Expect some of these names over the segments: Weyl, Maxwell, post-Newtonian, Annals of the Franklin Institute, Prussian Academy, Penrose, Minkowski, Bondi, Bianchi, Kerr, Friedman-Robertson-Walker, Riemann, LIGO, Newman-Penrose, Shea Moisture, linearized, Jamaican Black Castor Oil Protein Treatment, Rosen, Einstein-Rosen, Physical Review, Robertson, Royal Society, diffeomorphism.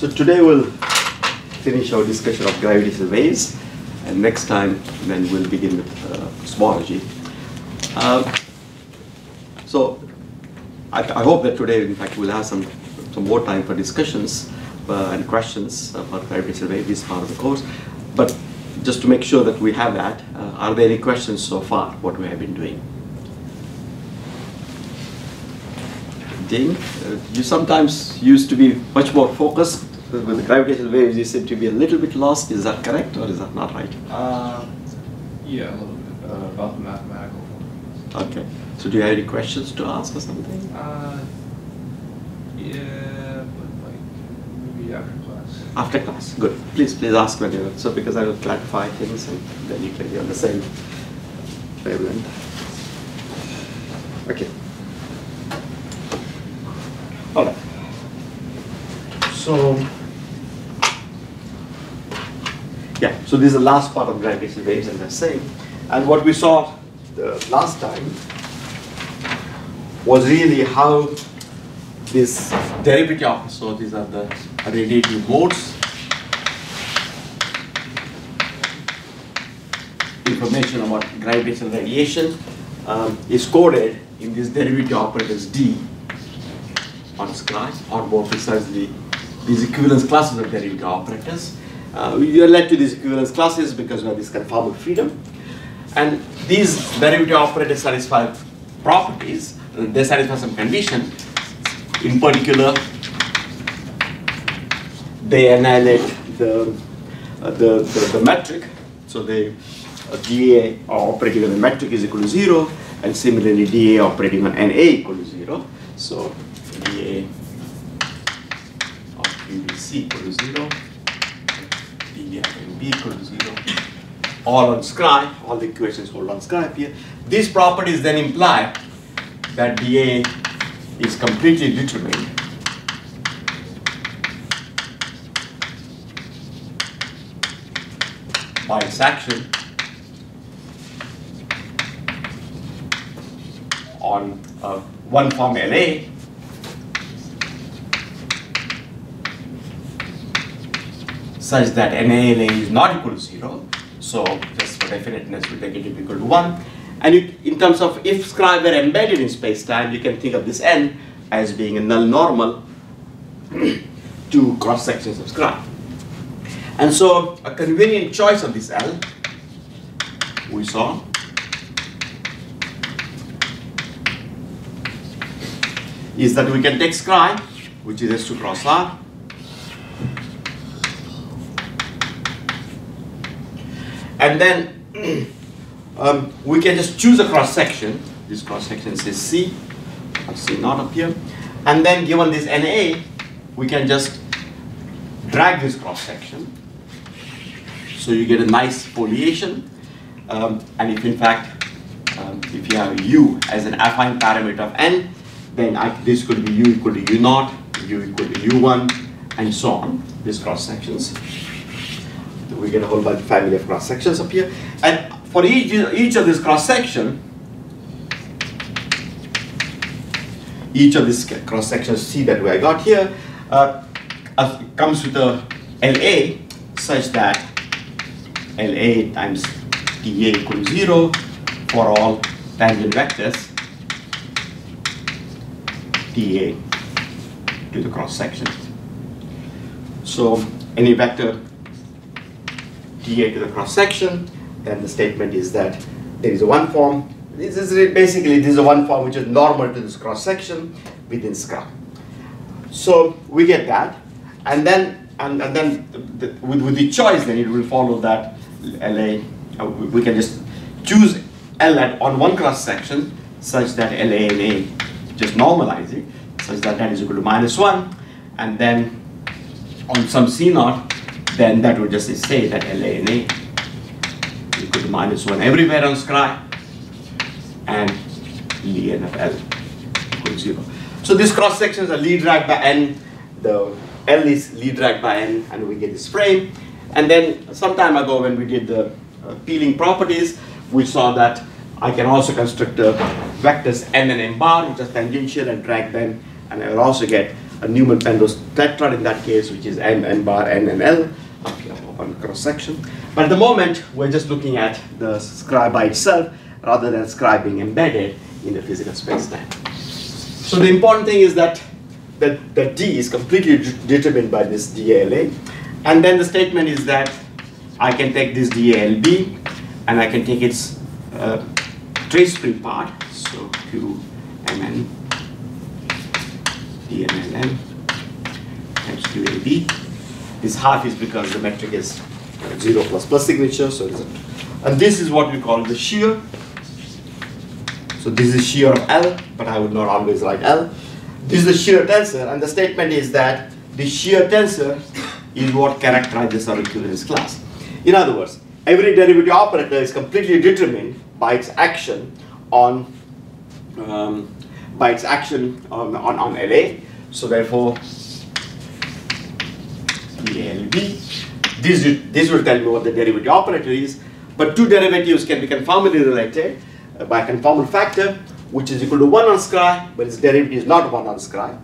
So today we'll finish our discussion of gravity waves, and next time then we'll begin with cosmology. So I hope that today, in fact, we'll have some more time for discussions and questions about gravity waves, this part of the course. But just to make sure that we have that, are there any questions so far, what we have been doing? Ding, you sometimes used to be much more focused. With the gravitational waves, you seem to be a little bit lost. Is that correct or is that not right? Yeah, a little bit about the mathematical formulas. Okay. So do you have any questions to ask or something? Yeah, but like maybe after class. After class, good. Please ask whenever. So because I will clarify things and then you can be on the same wavelength. Okay. All right. So. Yeah, so this is the last part of gravitational waves, as I say. And what we saw the last time was really how this derivative, so these are the radiative modes, information about gravitational radiation is coded in these derivative operators D on class, or more precisely these equivalence classes of derivative operators. We are led to these equivalence classes because we have this conformal freedom. And these derivative operators satisfy properties, they satisfy some condition. In particular, they annihilate the metric. So the dA operating on the metric is equal to 0, and similarly dA operating on NA equal to 0. So dA of NBC equal to 0, dA of NB equal to 0, all on Scri, all the equations hold on Scri up here. These properties then imply that dA is completely determined by its action on one form LA such that NALA is not equal to 0, so just for definiteness we take it to be equal to 1. And in terms of if Scri were embedded in space-time, you can think of this N as being a null normal to cross-sections of Scri. And so a convenient choice of this L we saw is that we can take Scri, which is S2 cross R, and then we can just choose a cross section. This cross section says C, or C not up here. And then given this NA, we can just drag this cross section. So you get a nice foliation. And if in fact, if you have U as an affine parameter of N, then this could be U equal to U0, U equal to U1, and so on, these cross sections. We get a whole bunch of family of cross sections up here, and for each of this cross section, each of these cross sections C that I got here comes with a LA such that LA times dA equals 0 for all tangent vectors dA to the cross section. So any vector dA to the cross section, then the statement is that there is a one form. This is a one form which is normal to this cross section within Scri. So we get that, and then with the choice, then it will follow that LA. We can just choose L on one cross section such that LA and A just normalize it, such that that is equal to -1, and then on some C naught. Then that would just say that LANA equal to -1 everywhere on Scri, and ln of L equal to 0. So these cross sections are lead dragged by N, the L is lead dragged by N, and we get this frame. And then some time ago when we did the peeling properties, we saw that I can also construct the vectors N and M bar, which are tangential, and drag them, and I will also get a Newman-Penrose tetrad in that case, which is n bar n and l up here on cross section. But at the moment, we're just looking at the scribe by itself rather than scribe being embedded in the physical space-time. So the important thing is that the D is completely determined by this DALA, and then the statement is that I can take this DALB and I can take its trace free part, so QMN DMLN times QAB. This half is because the metric is 0 plus plus signature, so it's and this is what we call the shear. So this is shear of L, but I would not always write L. This is the shear tensor, and the statement is that the shear tensor is what characterizes our equivalence class. In other words, every derivative operator is completely determined by its action on on LA. So therefore, DALB. This will tell me what the derivative operator is. But two derivatives can be conformally related by a conformal factor, which is equal to 1 on scri, but its derivative is not 1 on scri.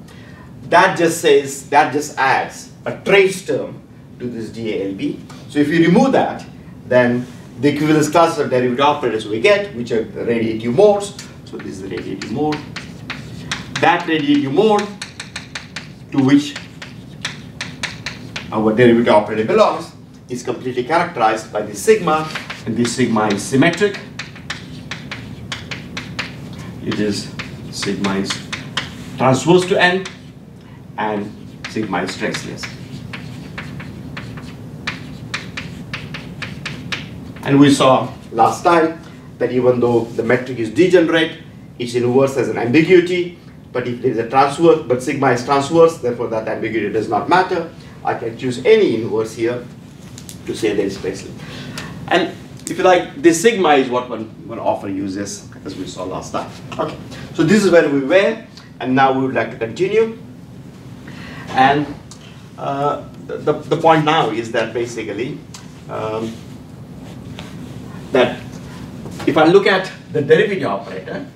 That just says, that just adds a trace term to this DALB. So if you remove that, then the equivalence classes of derivative operators we get, which are the radiative modes. So this is the radiative mode. That radiative mode to which our derivative operator belongs is completely characterized by this sigma, and this sigma is symmetric. It is sigma is transverse to n, and sigma is traceless. And we saw last time that even though the metric is degenerate, its inverse has an ambiguity. But if there is a transverse, but sigma is transverse, therefore that ambiguity does not matter. I can choose any inverse here to say there is traceless. And if you like, this sigma is what one often uses, as we saw last time. Okay, so this is where we were, and now we would like to continue. And the point now is that basically that if I look at the derivative operator,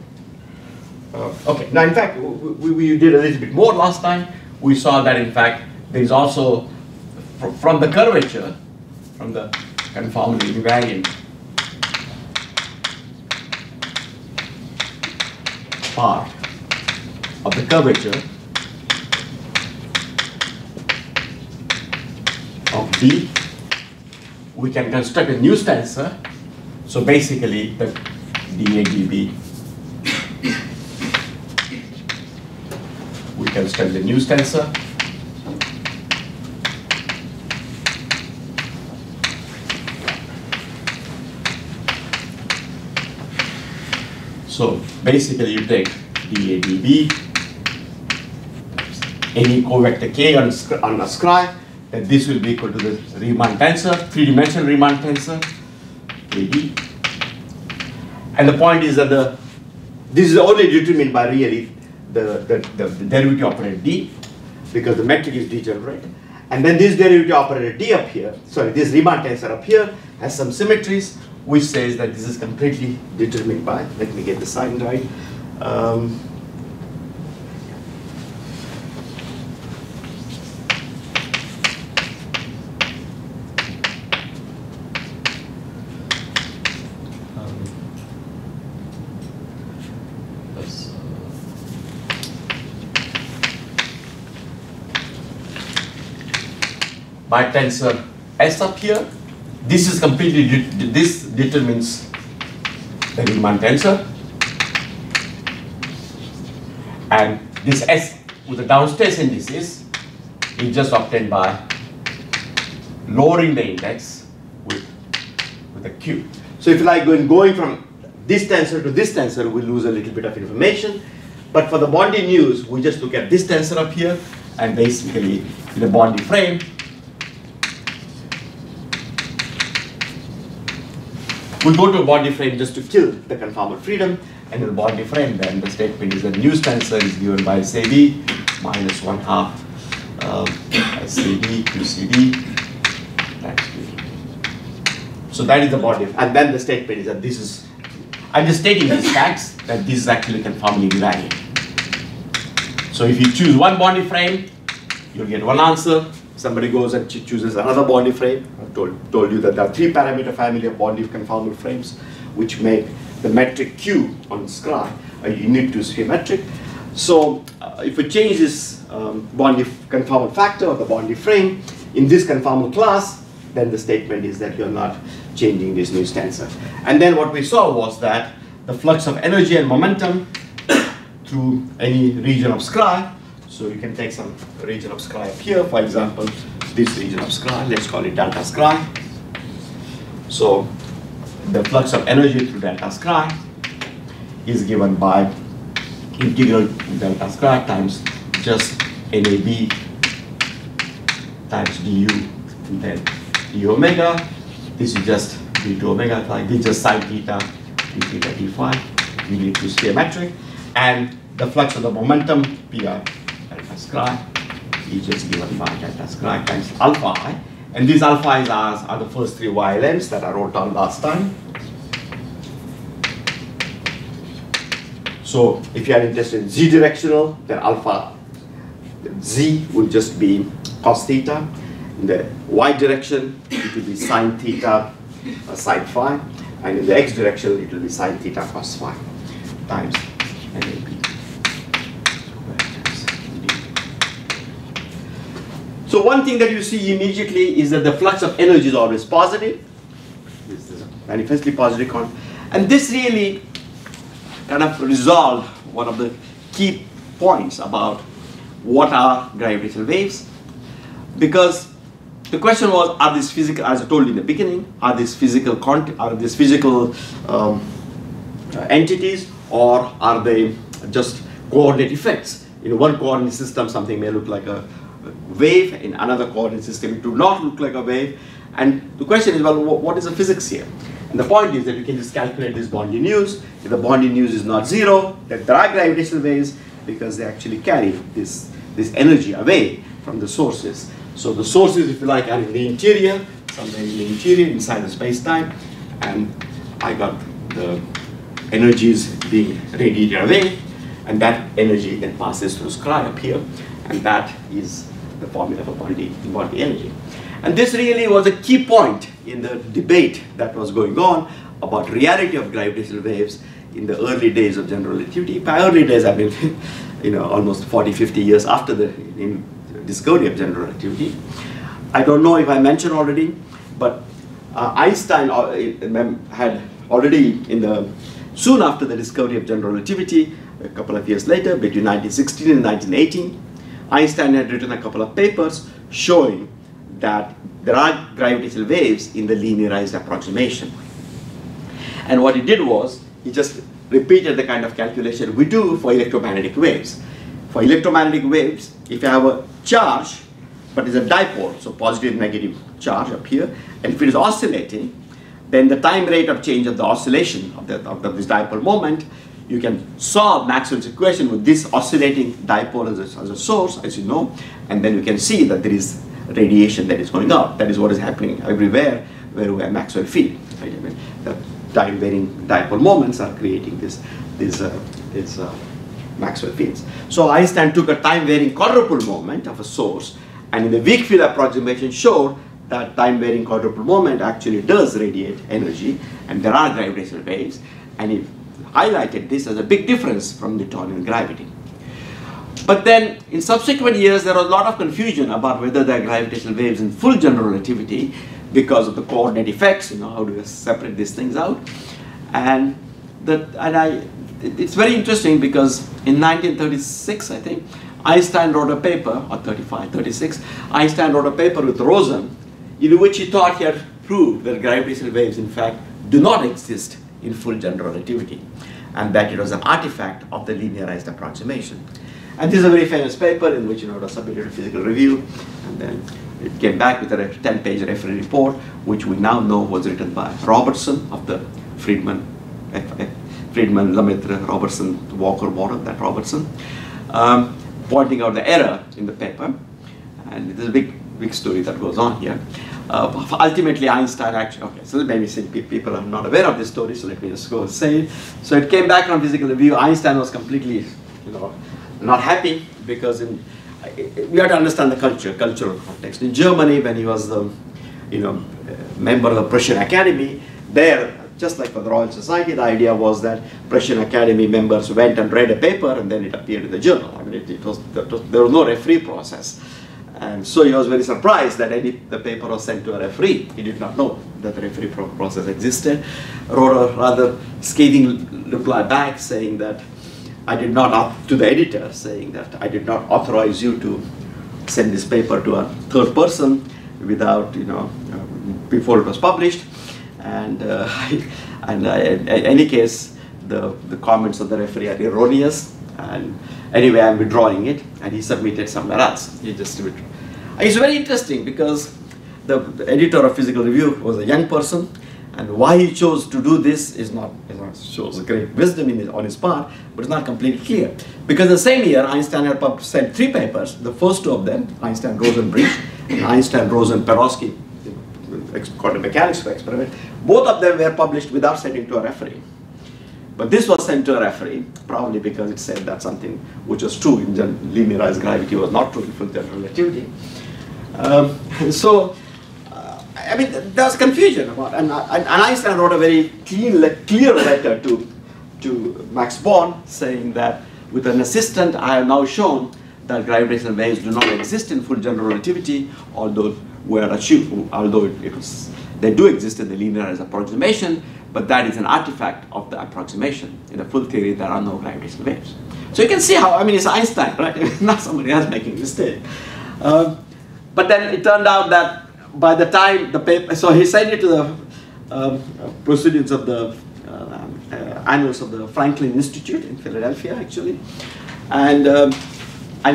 okay. Now, in fact, we did a little bit more last time. We saw that in fact there is also from the curvature, from the conformally invariant part of the curvature of D, we can construct a new tensor. So basically, the DADB, we construct the new tensor. So basically, you take DADB, any covector K on a scri, then this will be equal to the Riemann tensor, three-dimensional Riemann tensor, AB. And the point is that this is only determined by really the derivative operator D, because the metric is degenerate. And then this derivative operator D up here, sorry, this Riemann tensor up here has some symmetries, which says that this is completely determined by, let me get the sign right. By tensor S up here. This is completely, this determines the Riemann tensor, and this S with the downstairs indices is just obtained by lowering the index with a Q. So if you like, going from this tensor to this tensor, we lose a little bit of information, but for the Bondi news, we just look at this tensor up here, and basically in the Bondi frame, we go to a Bondi frame just to kill the conformal freedom, and in the Bondi frame, then the statement is that new tensor is given by SAB minus 1/2 SAB QCD times QD. So that is the Bondi, and then the statement is that this is, I'm just stating these facts, that this is actually conformally invariant. So if you choose one Bondi frame, you'll get one answer. Somebody goes and chooses another Bondi frame. I've told you that there are three parameter family of Bondi conformal frames which make the metric Q on scry a unique to spherometric. So if we change this Bondi conformal factor of the Bondi frame in this conformal class, then the statement is that you're not changing this new tensor. And then what we saw was that the flux of energy and momentum through any region of scry. So you can take some region of scry here, for example, this region of scry, let's call it delta scry. So the flux of energy through delta scry is given by integral delta scry times just NAB times du and then d omega. This is just d2 omega, like this is just sine theta, d theta, d phi, we need to spherometric. And the flux of the momentum, PR delta scry, is just given by delta scry times alpha I. And these alpha I's are the first three YLMs that I wrote down last time. So if you are interested in z directional, then alpha z would just be cos theta. In the y direction, it will be sine theta sine phi. And in the x direction, it will be sine theta cos phi times NAB. So one thing that you see immediately is that the flux of energy is always positive. This is a manifestly positive contour. And this really kind of resolved one of the key points about what are gravitational waves. Because the question was, are these physical, as I told you in the beginning, are these physical entities, or are they just coordinate effects? In one coordinate system, something may look like a wave, in another coordinate system it do not look like a wave, and the question is, well, what is the physics here? And the point is that you can just calculate this Bondi news. If the Bondi news is not zero, then there are gravitational waves because they actually carry this energy away from the sources. So the sources, if you like, are in the interior, somewhere in the interior, inside the space-time, and I got the energies being radiated away, and that energy then passes through scry up here, and that is the formula for Bondi energy. And this really was a key point in the debate that was going on about reality of gravitational waves in the early days of general relativity. By early days, I mean, you know, almost 40, 50 years after the discovery of general relativity. I don't know if I mentioned already, but Einstein had already, soon after the discovery of general relativity, a couple of years later, between 1916 and 1918, Einstein had written a couple of papers showing that there are gravitational waves in the linearized approximation. And what he did was, he just repeated the kind of calculation we do for electromagnetic waves. For electromagnetic waves, if you have a charge, but it's a dipole, so positive and negative charge up here, and if it is oscillating, then the time rate of change of the oscillation of this dipole moment, you can solve Maxwell's equation with this oscillating dipole as a source, as you know, and then you can see that there is radiation that is going out. That is what is happening everywhere where we have Maxwell field. Right? I mean, the time-varying dipole moments are creating this Maxwell fields. So Einstein took a time-varying quadrupole moment of a source, and in the weak field approximation showed that time-varying quadrupole moment actually does radiate energy, and there are gravitational waves, and he highlighted this as a big difference from Newtonian gravity. But then, in subsequent years, there was a lot of confusion about whether there are gravitational waves in full general relativity because of the coordinate effects, you know, how do we separate these things out? It's very interesting because in 1936, I think, Einstein wrote a paper, or 35, 36, Einstein wrote a paper with Rosen in which he thought he had proved that gravitational waves, in fact, do not exist in full general relativity, and that it was an artifact of the linearized approximation. And this is a very famous paper in which, you know, it was submitted to Physical Review, and then it came back with a 10-page reference report, which we now know was written by Robertson of the Friedman-Robertson-Walker model, that Robertson, pointing out the error in the paper. And there's a big story that goes on here. Ultimately, Einstein actually, okay, so maybe people are not aware of this story, so let me just go say it. So it came back from Physical Review. Einstein was completely, you know, not happy because in we have to understand the cultural context. In Germany, when he was the, member of the Prussian Academy, there, just like for the Royal Society, the idea was that Prussian Academy members went and read a paper and then it appeared in the journal. I mean, there was no referee process. And so he was very surprised that the paper was sent to a referee. He did not know that the referee process existed. Wrote a rather scathing reply back saying that I did not, to the editor, saying that I did not authorize you to send this paper to a third person without, before it was published. And in any case, the comments of the referee are erroneous. And anyway, I'm withdrawing it. And he submitted somewhere else. He just withdrew. It's very interesting because the editor of Physical Review was a young person. And why he chose to do this shows a great wisdom on his part, but it's not completely clear. Because the same year, Einstein had sent three papers. The first two of them, Einstein-Rosen breach, and Einstein-Rosen-Penrose quantum mechanics experiment, both of them were published without sending to a referee. But this was sent to a referee, probably because it said that something which was true in linearized gravity was not true in full general relativity. I mean, there was confusion about, and Einstein wrote a very clear letter to Max Born saying that with an assistant, I have now shown that gravitational waves do not exist in full general relativity, although were achieved, although they do exist in the linearized approximation, but that is an artifact of the approximation. In the full theory, there are no gravitational waves. So you can see how, I mean, it's Einstein, right? It's not somebody else making a mistake. But then it turned out that by the time the paper, so he sent it to the proceedings of the Annals of the Franklin Institute in Philadelphia, actually, and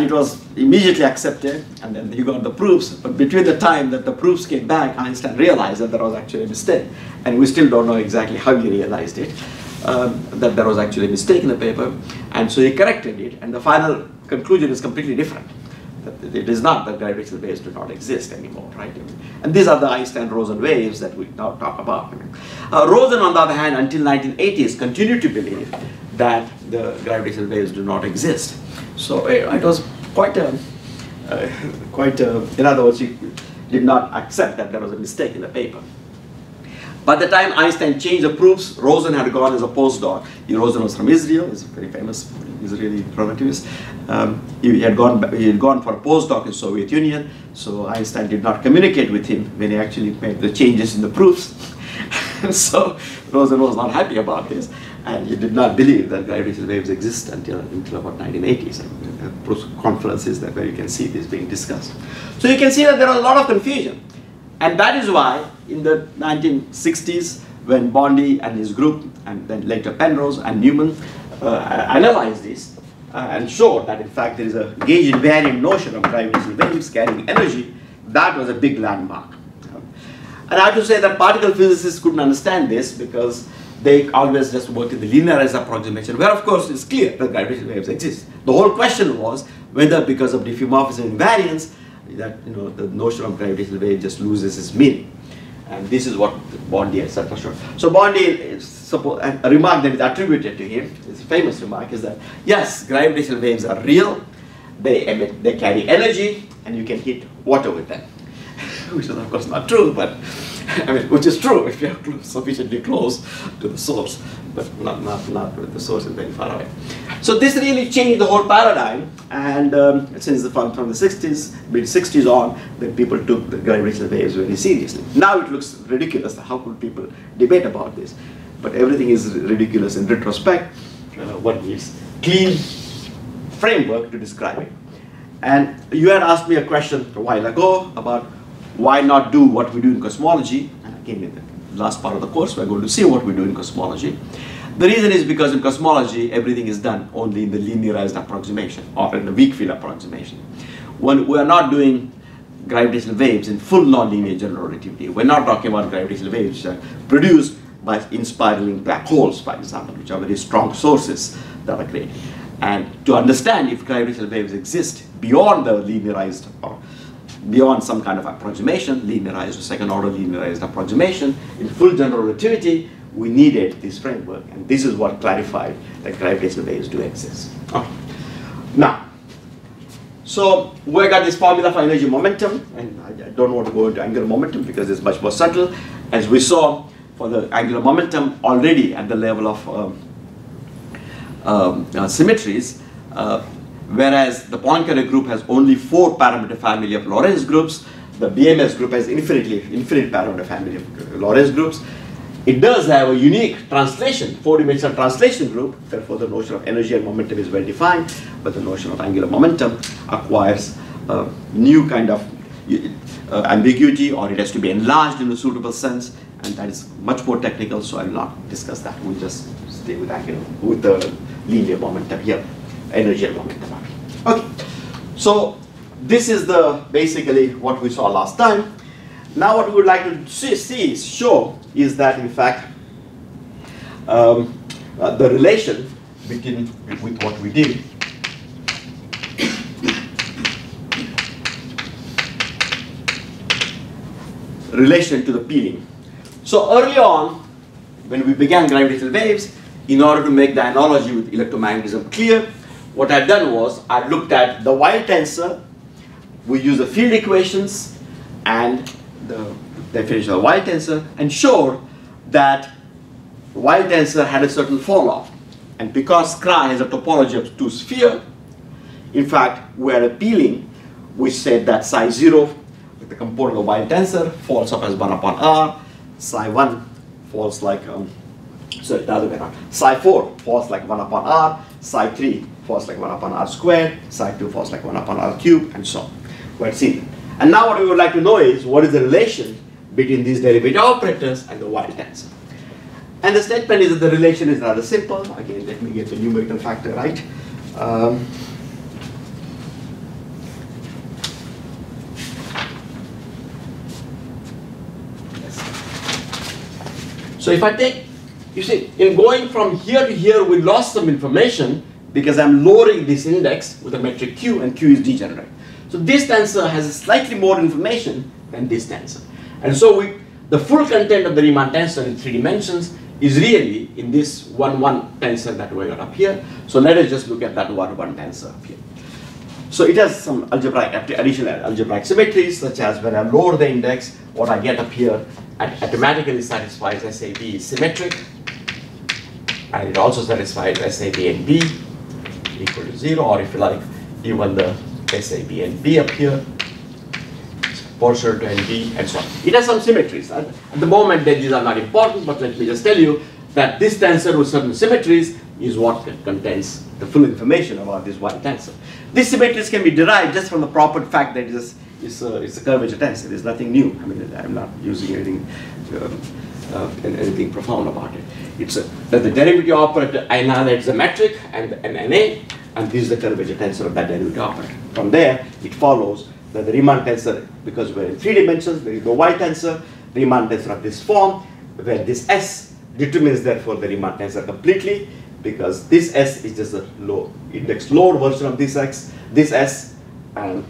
it was immediately accepted, and then you got the proofs. But between the time that the proofs came back, Einstein realized that there was actually a mistake, and we still don't know exactly how he realized it, that there was actually a mistake in the paper, and so he corrected it, and the final conclusion is completely different. It is not that gravitational waves do not exist anymore, right? And these are the Einstein-Rosen waves that we now talk about. Rosen, on the other hand, until 1980s, continued to believe that the gravitational waves do not exist. So it was quite a, in other words, he did not accept that there was a mistake in the paper. By the time Einstein changed the proofs, Rosen had gone as a postdoc. Rosen was from Israel. He's very famous Israeli relativist. He had gone for a postdoc in Soviet Union. So Einstein did not communicate with him when he actually made the changes in the proofs. So Rosen was not happy about this, and he did not believe that gravitational waves exist until about 1980s. And the conferences that where you can see this being discussed. So you can see that there was a lot of confusion, and that is why. In the 1960s, when Bondi and his group, and then later Penrose and Newman, analyzed this and showed that, in fact, there is a gauge invariant notion of gravitational waves carrying energy, that was a big landmark. And I have to say that particle physicists couldn't understand this because they always just worked in the linearized approximation, where, of course, it's clear that gravitational waves exist. The whole question was whether, because of diffeomorphism invariance, that the notion of gravitational wave just loses its meaning. And this is what Bondi has said for sure. So Bondi, a remark that is attributed to him, his famous remark is that, yes, gravitational waves are real, they carry energy, and you can hit water with them. Which is of course not true, but, I mean, which is true if you are sufficiently close to the source, but not with the source is very far away. So this really changed the whole paradigm, and since from the 60s, mid-60s on, then people took the gravitational waves very seriously. Now it looks ridiculous, how could people debate about this? But everything is ridiculous in retrospect, one needs clean framework to describe it. And you had asked me a question a while ago about why not do what we do in cosmology? And again, in the last part of the course, we're going to see what we do in cosmology. The reason is because in cosmology, everything is done only in the linearized approximation or in the weak field approximation. When we are not doing gravitational waves in full nonlinear general relativity, we're not talking about gravitational waves produced by spiraling black holes, for example, which are very strong sources that are created. And to understand if gravitational waves exist beyond the linearized or beyond some kind of approximation, linearized or second-order linearized approximation, in full general relativity, we needed this framework, and this is what clarified that gravitational waves do exist. Okay. Now, So we got this formula for energy momentum, and I don't want to go into angular momentum because it's much more subtle, as we saw for the angular momentum already at the level of symmetries, whereas the Poincare group has only 4 parameter family of Lorentz groups, the BMS group has infinite parameter family of Lorentz groups. It does have a unique translation, 4-dimensional translation group, therefore the notion of energy and momentum is well defined, but the notion of angular momentum acquires a new kind of ambiguity, or it has to be enlarged in a suitable sense, and that is much more technical, so I will not discuss that. We'll just stay with angular, with the linear momentum here, energy and momentum. Okay, so this is the basically what we saw last time. Now what we would like to show is that in fact the relation between with what we did relation to the peeling. So early on when we began gravitational waves, in order to make the analogy with electromagnetism clear, what I've done was I looked at the Weyl tensor, we use the field equations and the definition of Weyl tensor, and showed that Weyl tensor had a certain fall off, and because Kerr has a topology of 2 spheres, in fact we had a peeling which said that psi 0, the component of Weyl tensor, falls off as 1 upon r, psi 1 falls like sorry, the other way around, psi 4 falls like 1 upon r, psi 3 falls like 1 upon r squared, psi 2 falls like 1 upon r cubed, and so on. We had seen that. And now what we would like to know is what is the relation between these derivative operators and the Weyl tensor. And the statement is that the relation is rather simple. Again, let me get the numerical factor right. So if I take, you see, in going from here to here, we lost some information because I'm lowering this index with a metric Q, and Q is degenerate. So this tensor has slightly more information than this tensor. And so the full content of the Riemann tensor in 3 dimensions is really in this 1-1 tensor that we got up here. So let us just look at that 1-1 tensor up here. So it has some algebraic, additional algebraic symmetries, such as when I lower the index, what I get up here automatically satisfies SAB is symmetric. And it also satisfies SAB and B equal to 0, or if you like, even the SAB and B up here, proportional to NB, and so on. It has some symmetries. At the moment, these are not important, but let me just tell you that this tensor with certain symmetries is what contains the full information about this Weyl tensor. These symmetries can be derived just from the proper fact that it's a curvature tensor. There's nothing new. I mean, I'm not using anything anything profound about it. It's that the derivative operator NR is a metric and NA, and this is the curvature tensor of that derivative operator. From there, it follows that the Riemann tensor, because we're in 3 dimensions, there is no Weyl tensor, Riemann tensor of this form, where this S determines therefore the Riemann tensor completely, because this S is just a low index, lower version of this X, this S, and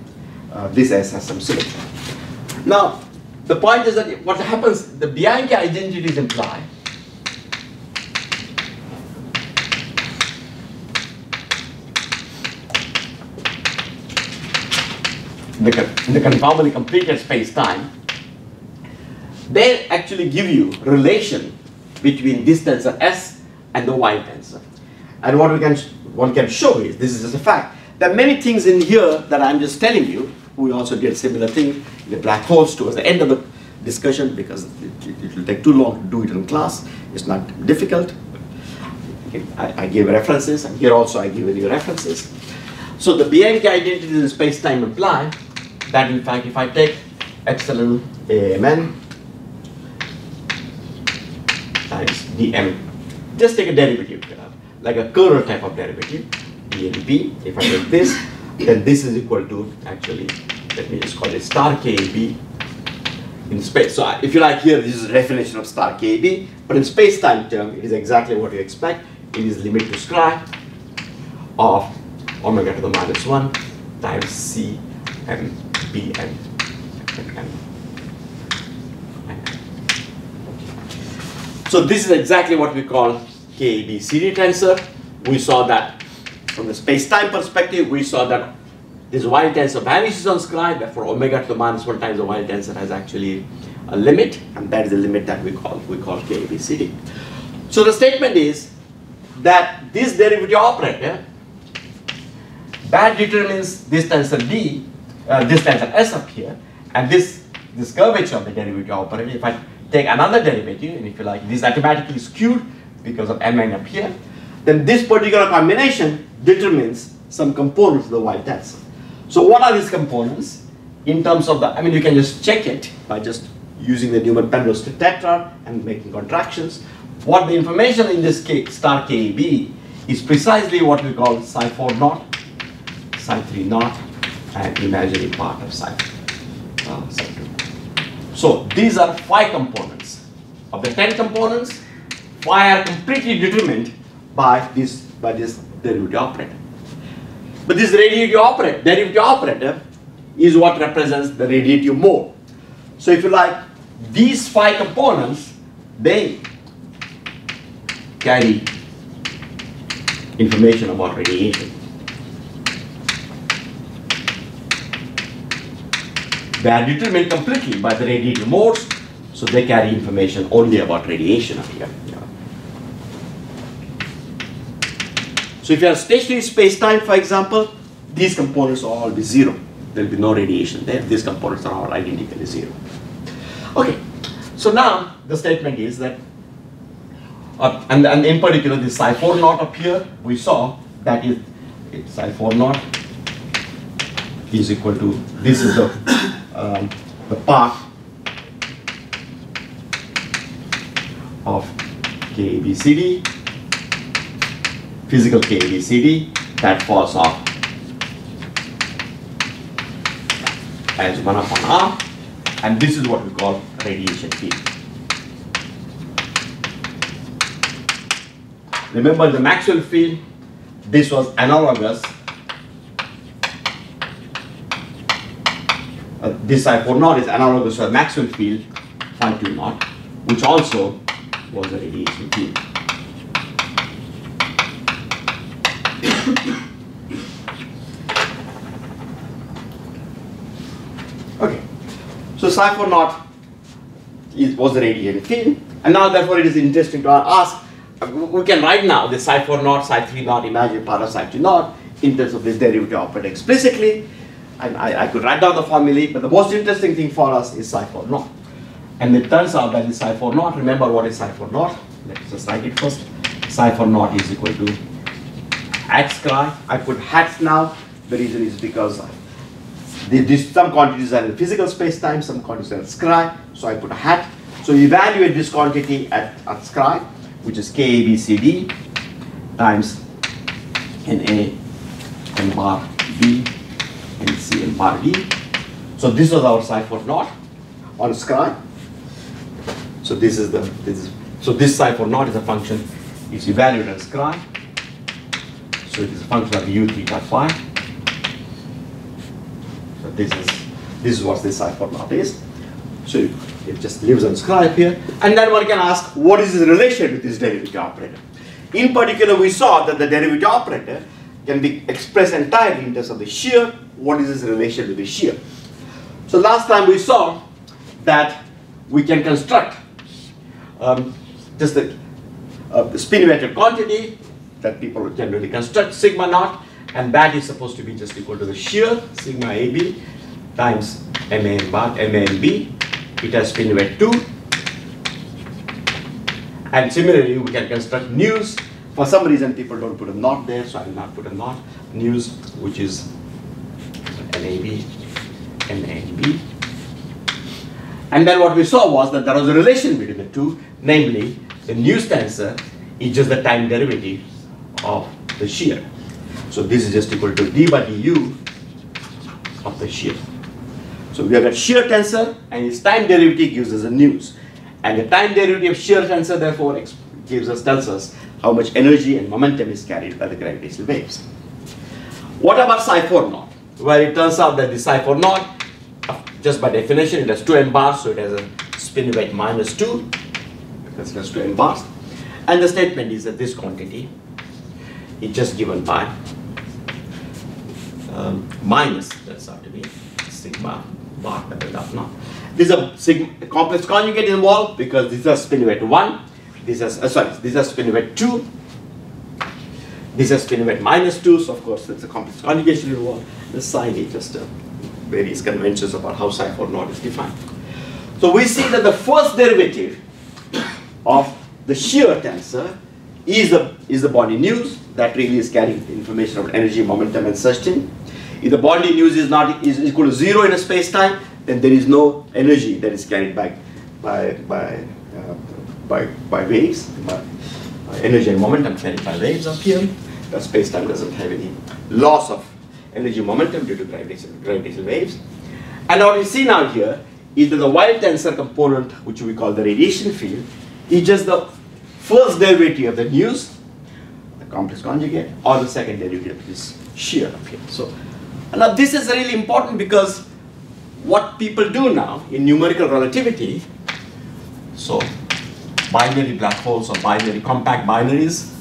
this S has some symmetry. Now, the point is that what happens, the Bianchi identities imply in the conformally completed space-time, they actually give you relation between this tensor S and the Weyl tensor. And what one can show is, this is just a fact, there are many things in here that I'm just telling you. We also did similar thing in the black holes towards the end of the discussion, because it will take too long to do it in class. It's not difficult. I gave references, and here also I give you references. So the Bianchi identities in space-time imply that in fact if I take epsilon AMN times dm, just take a derivative, like a kernel type of derivative, dnb, if I take this, then this is equal to, actually, let me just call it star kb in space. So if you like here, this is a definition of star kb, but in space-time term, it is exactly what you expect. It is limit to scry of omega to the -1 times c and b and so this is exactly what we call KAB CD tensor. We saw that from the space-time perspective, we saw that this Weyl tensor vanishes on scribe, therefore omega to the minus 1 times the Weyl tensor has actually a limit, and that is the limit that we call KABCD. So the statement is that this derivative operator that determines this tensor D, this tensor S up here, and this curvature of the derivative operator. If I take another derivative, and if you like, this is automatically skewed because of Mn up here, then this particular combination determines some components of the Weyl tensor. So what are these components? In terms of the, I mean, you can just check it by just using the Newman-Penrose tetra and making contractions. What the information in this K star KEB is precisely what we call psi 4 naught, psi 3 naught, and imaginary part of psi 2. So these are 5 components. Of the 10 components, 5 are completely determined by this derivative operator. But this derivative operator is what represents the radiative mode. So if you like, these 5 components, they carry information about radiation. They are determined completely by the radiative modes, so they carry information only about radiation up here. Yeah. So if you have stationary space-time, for example, these components will all be 0. There will be no radiation there. These components are all identically 0. Okay, so now the statement is that, and in particular this psi 4 naught up here, we saw that is psi 4 naught is equal to, this is the part of KABCD, physical KABCD that falls off as 1 upon r, and this is what we call radiation field. Remember the Maxwell field, this was analogous, this psi 4 naught is analogous to a Maxwell field, phi 2 naught, which also was a radiation field. Okay, so psi 4 naught was a radiated field, and now therefore it is interesting to ask, we can write now the psi 4 naught, psi 3 naught, imaginary part of psi 2 naught in terms of this derivative operator explicitly, and I could write down the formulae, but the most interesting thing for us is psi 4 naught. And it turns out that the psi 4 naught, remember what is psi 4 naught, let's just write it first, psi 4 naught is equal to hats cry, I put hats now, the reason is because some quantities are in physical space-time, some quantities are in scry, so I put a hat. So you evaluate this quantity at scry, which is KABCD times NA n bar B NC n bar D. So this was our psi 4 naught on scry. So this psi 4 naught is a function, it's evaluated on scry. So it is a function of u theta phi. This is what this psi 4 naught is. So it just lives on scribe here. And then one can ask, what is the relation with this derivative operator? In particular, we saw that the derivative operator can be expressed entirely in terms of the shear. What is its relation to the shear? So last time we saw that we can construct just the spin weighted quantity that people generally construct, sigma naught. And that is supposed to be just equal to the shear, sigma AB, times MAN bar, MANB. It has spin weight 2. And similarly, we can construct news. For some reason, people don't put a naught there, so I will not put a naught. News, which is NAB, MANB. And then what we saw was that there was a relation between the two, namely, the news tensor is just the time derivative of the shear. So this is just equal to d by du of the shear. So we have a shear tensor, and its time derivative gives us a news. And the time derivative of shear tensor, therefore, gives us tells us how much energy and momentum is carried by the gravitational waves. What about psi 4 naught? Well, it turns out that the psi 4 naught, just by definition, it has 2 m bars, so it has a spin weight minus 2, because it has 2 m bars. And the statement is that this quantity is just given by minus that's ought to be sigma bar double dot naught. This is a sigma complex conjugate involved because this is a spin weight 1, this is this is a spin weight 2, this is a spin weight minus 2, so of course it's a complex conjugation involved. The psi is just various conventions about how psi for naught is defined. So we see that the first derivative of the shear tensor is the Bondi news that really is carrying information about energy, momentum, and such thing. If the Bondi news is not is equal to 0 in a space-time, then there is no energy that is carried back by waves, by energy and momentum carried by waves up here. The space-time doesn't have any loss of energy, momentum due to gravitational waves. And what we see now here is that the Weyl tensor component, which we call the radiation field, is just the first derivative of the news, the complex conjugate, or the second derivative of this shear up here. So, and now this is really important because what people do now in numerical relativity, so binary black holes or binary compact binaries,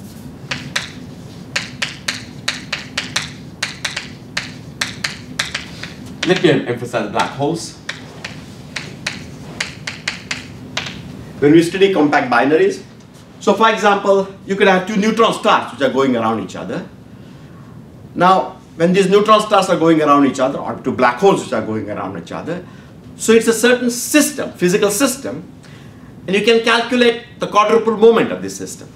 let me emphasize black holes. When we study compact binaries, so for example, you could have two neutron stars which are going around each other. Now, when these neutron stars are going around each other, or two black holes which are going around each other, so it's a certain system, physical system, and you can calculate the quadrupole moment of this system.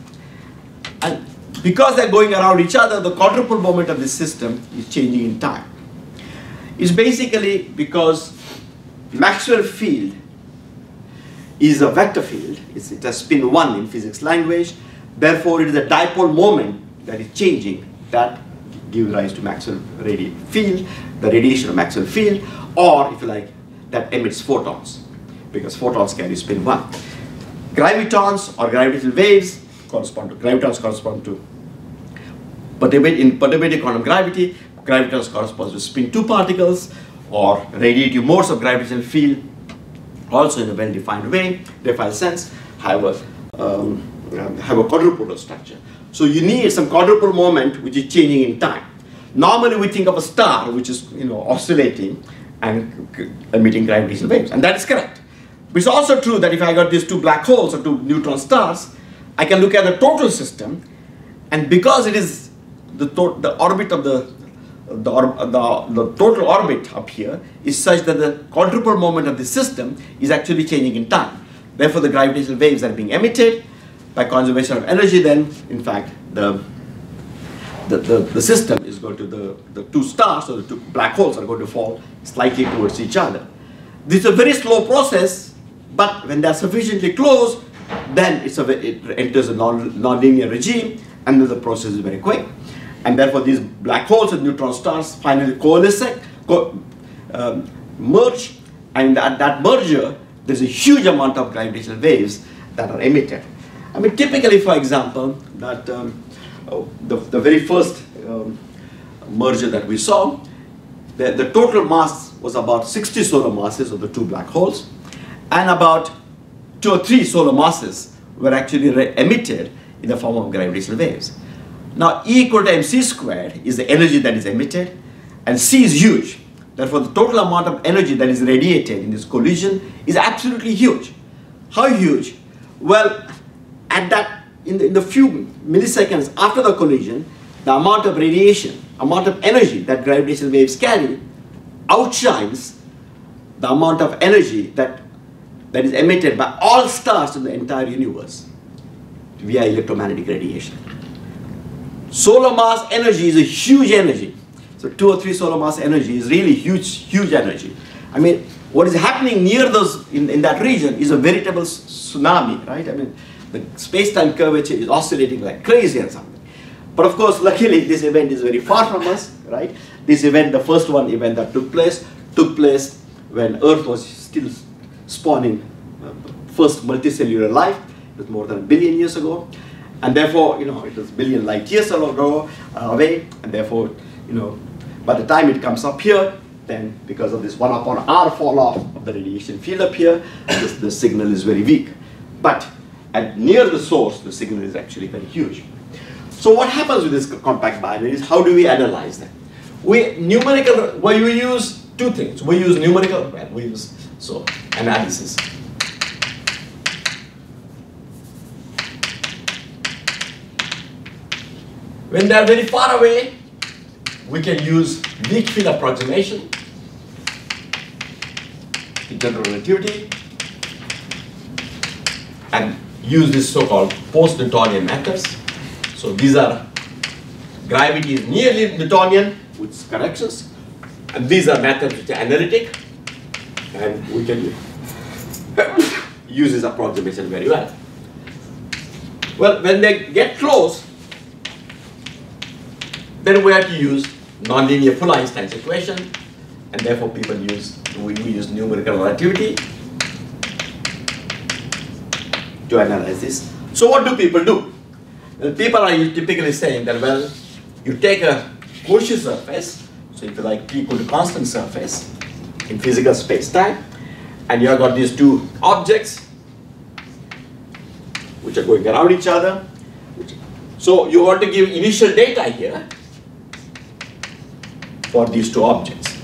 And because they're going around each other, the quadrupole moment of this system is changing in time. It's basically because Maxwell field is a vector field. It's a spin 1 in physics language. Therefore, it is a dipole moment that is changing that gives rise to Maxwell radiation field, the radiation of Maxwell field, or if you like, that emits photons, because photons carry spin 1. Gravitons or gravitational waves correspond to in perturbative quantum gravity. Gravitons correspond to spin 2 particles, or radiative modes of gravitational field, also in a well-defined way, defined sense, have a quadrupole structure. So you need some quadrupole moment which is changing in time. Normally we think of a star which is, you know, oscillating and emitting gravitational waves, and that is correct. But it's also true that if I got these two black holes or two neutron stars, I can look at the total system, and because it is the orbit of the total orbit up here is such that the quadrupole moment of the system is actually changing in time. Therefore, the gravitational waves are being emitted. By conservation of energy, then, in fact, the system is going to the two stars or the two black holes are going to fall slightly towards each other. This is a very slow process, but when they are sufficiently close, then it enters a non-linear regime, and then the process is very quick. And therefore, these black holes and neutron stars finally coalesce, merge, and at that merger, there's a huge amount of gravitational waves that are emitted. I mean, typically, for example, that the very first merger that we saw, the total mass was about 60 solar masses of the two black holes, and about 2 or 3 solar masses were actually emitted in the form of gravitational waves. Now, E equal to mc squared is the energy that is emitted, and c is huge. Therefore, the total amount of energy that is radiated in this collision is absolutely huge. How huge? Well, at that, in the few milliseconds after the collision, the amount of radiation, amount of energy that gravitational waves carry outshines the amount of energy that is emitted by all stars in the entire universe via electromagnetic radiation. Solar mass energy is a huge energy. So 2 or 3 solar mass energy is really huge, huge energy. I mean, what is happening near those, in that region is a veritable tsunami, right? I mean, the space-time curvature is oscillating like crazy and something. But of course, luckily, this event is very far from us, right? This event, the first one event that took place when Earth was still spawning first multicellular life. It was more than 1 billion years ago. And therefore, you know, it was 1 billion light years ago away, and therefore, you know, by the time it comes up here, then because of this 1/r fall off of the radiation field up here, the signal is very weak. But at near the source, the signal is actually very huge. So what happens with these compact binaries? How do we analyze them? We use two things. We use numerical and we use analysis. When they are very far away, we can use weak field approximation, the general relativity, and use this so-called post-Newtonian methods. So these are, gravity is nearly Newtonian with corrections, and these are methods which are analytic, and we can use this approximation very well. Well, when they get close, then we have to use nonlinear full Einstein's equation, and therefore people use, we use numerical relativity to analyze this. So what do people do? Well, people are typically saying that, well, you take a Cauchy surface, so if you like P equal to constant surface in physical space-time, and you have got these two objects which are going around each other. So you want to give initial data here for these two objects.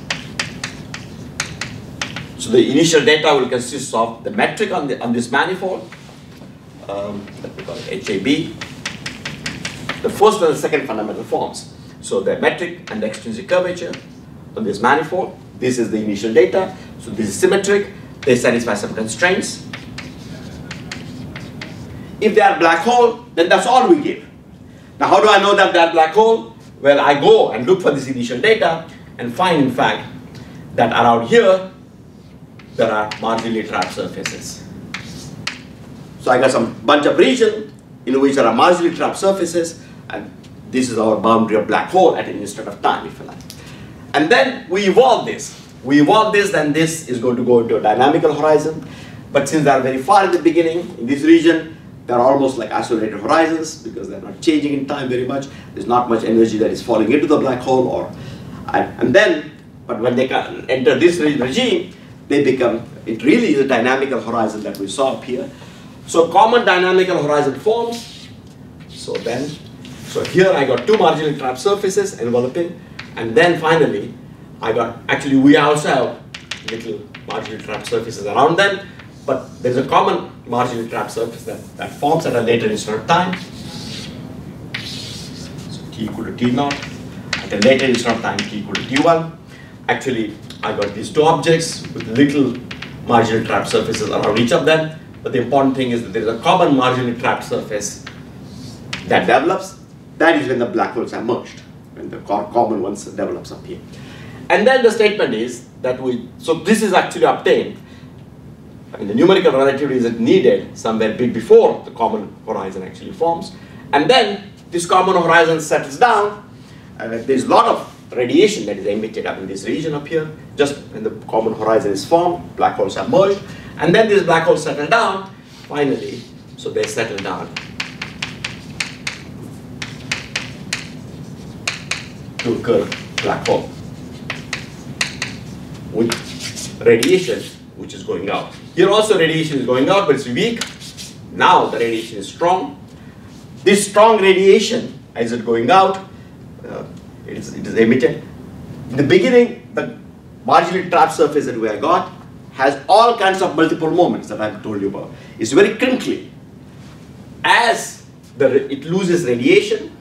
So the initial data will consist of the metric on, this manifold, that we call it HAB, the first and the second fundamental forms. So the metric and the extrinsic curvature on this manifold, this is the initial data, so this is symmetric, they satisfy some constraints. If they are black hole, then that's all we give. Now how do I know that they are black hole? Well, I go and look for this initial data and find in fact that around here there are marginally trapped surfaces. So I got some bunch of region in which there are marginally trapped surfaces, and this is our boundary of black hole at an instant of time, if you like. And then we evolve this. We evolve this, then this is going to go into a dynamical horizon. But since they are very far at the beginning, in this region, they're almost like isolated horizons because they're not changing in time very much. There's not much energy that is falling into the black hole. But when they enter this regime, they become, it really is a dynamical horizon that we saw up here. So common dynamical horizon forms. So here I got two marginally trapped surfaces enveloping, and then finally I got, actually we also have little marginally trapped surfaces around them, but there's a common marginally trapped surface that forms at a later instant of time. So t equal to t naught, at a later instant of time t equal to t1. Actually, I got these two objects with little marginally trapped surfaces around each of them, but the important thing is that there is a common marginally trapped surface that develops. That is when the black holes are merged, when the common ones develops up here. And then the statement is that so this is actually obtained. I mean, the numerical relativity is needed somewhere big before the common horizon actually forms. And then this common horizon settles down, and there's a lot of radiation that is emitted up in this region up here. Just when the common horizon is formed, black holes are merged, and then these black holes settle down finally. So they settle down to a curved black hole with radiation which is going out. Here also radiation is going out, but it's weak. Now the radiation is strong. This strong radiation, as it's going out, it is emitted. In the beginning, the marginally trapped surface that we have got has all kinds of multiple moments that I've told you about. It's very crinkly. As it loses radiation,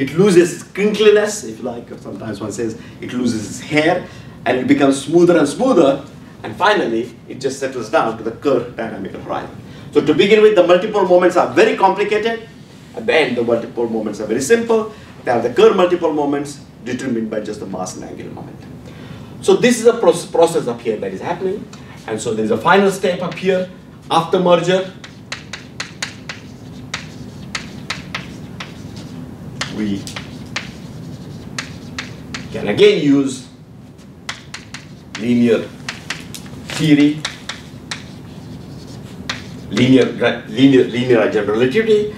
it loses crinkliness, if you like, or sometimes one says it loses its hair, and it becomes smoother and smoother, and finally it just settles down to the Kerr dynamical horizon. So to begin with, the multiple moments are very complicated. At the end, the multiple moments are very simple. They are the Kerr multiple moments determined by just the mass and angular momentum. So this is a process up here that is happening, and so there is a final step up here after merger. We can again use linear theory, linear general relativity,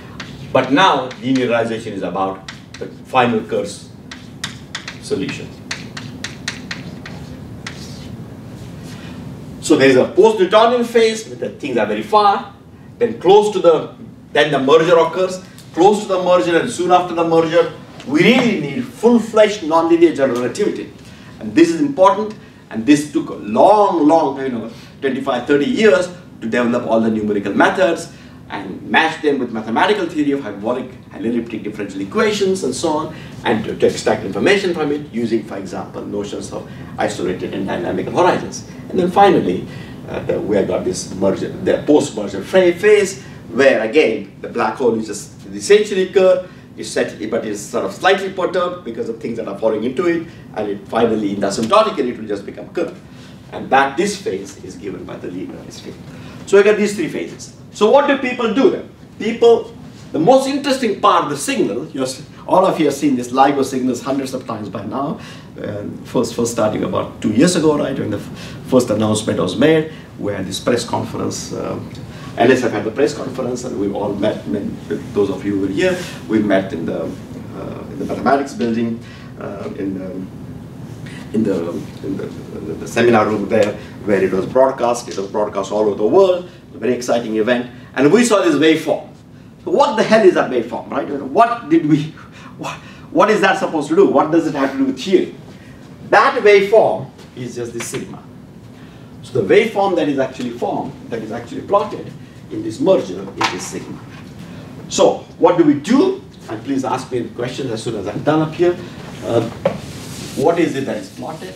but now linearization is about the final Kerr's solution. So there is a post-Newtonian phase where the things are very far, then the merger occurs, close to the merger and soon after the merger We really need full-fledged nonlinear general relativity. And this is important, and this took a long, long, 25, 30 years to develop all the numerical methods and match them with mathematical theory of hyperbolic and elliptic differential equations and so on, and to extract information from it using, for example, notions of isolated and dynamical horizons. And then finally, we got this merger, the post-merger phase, where again, the black hole is just essentially Kerr, but is sort of slightly perturbed because of things that are falling into it, and it finally, in the asymptotic, it will just become Kerr. And that this phase is given by the linearized field. So we got these three phases. So what do people do then? People, the most interesting part of the signal, all of you have seen this LIGO signals hundreds of times by now. First starting about 2 years ago, right, when the first announcement was made, we had this press conference, NSF had the press conference, and we all met, those of you who were here, we met in the mathematics building, in the seminar room there, where it was broadcast. It was broadcast all over the world, a very exciting event, and we saw this waveform. So what the hell is that waveform, right? What is that supposed to do? What does it have to do with theory? That waveform is just this sigma. So the waveform that is actually formed, that is actually plotted in this merger, is this sigma. So what do we do? And please ask me questions as soon as I'm done up here. What is it that is plotted?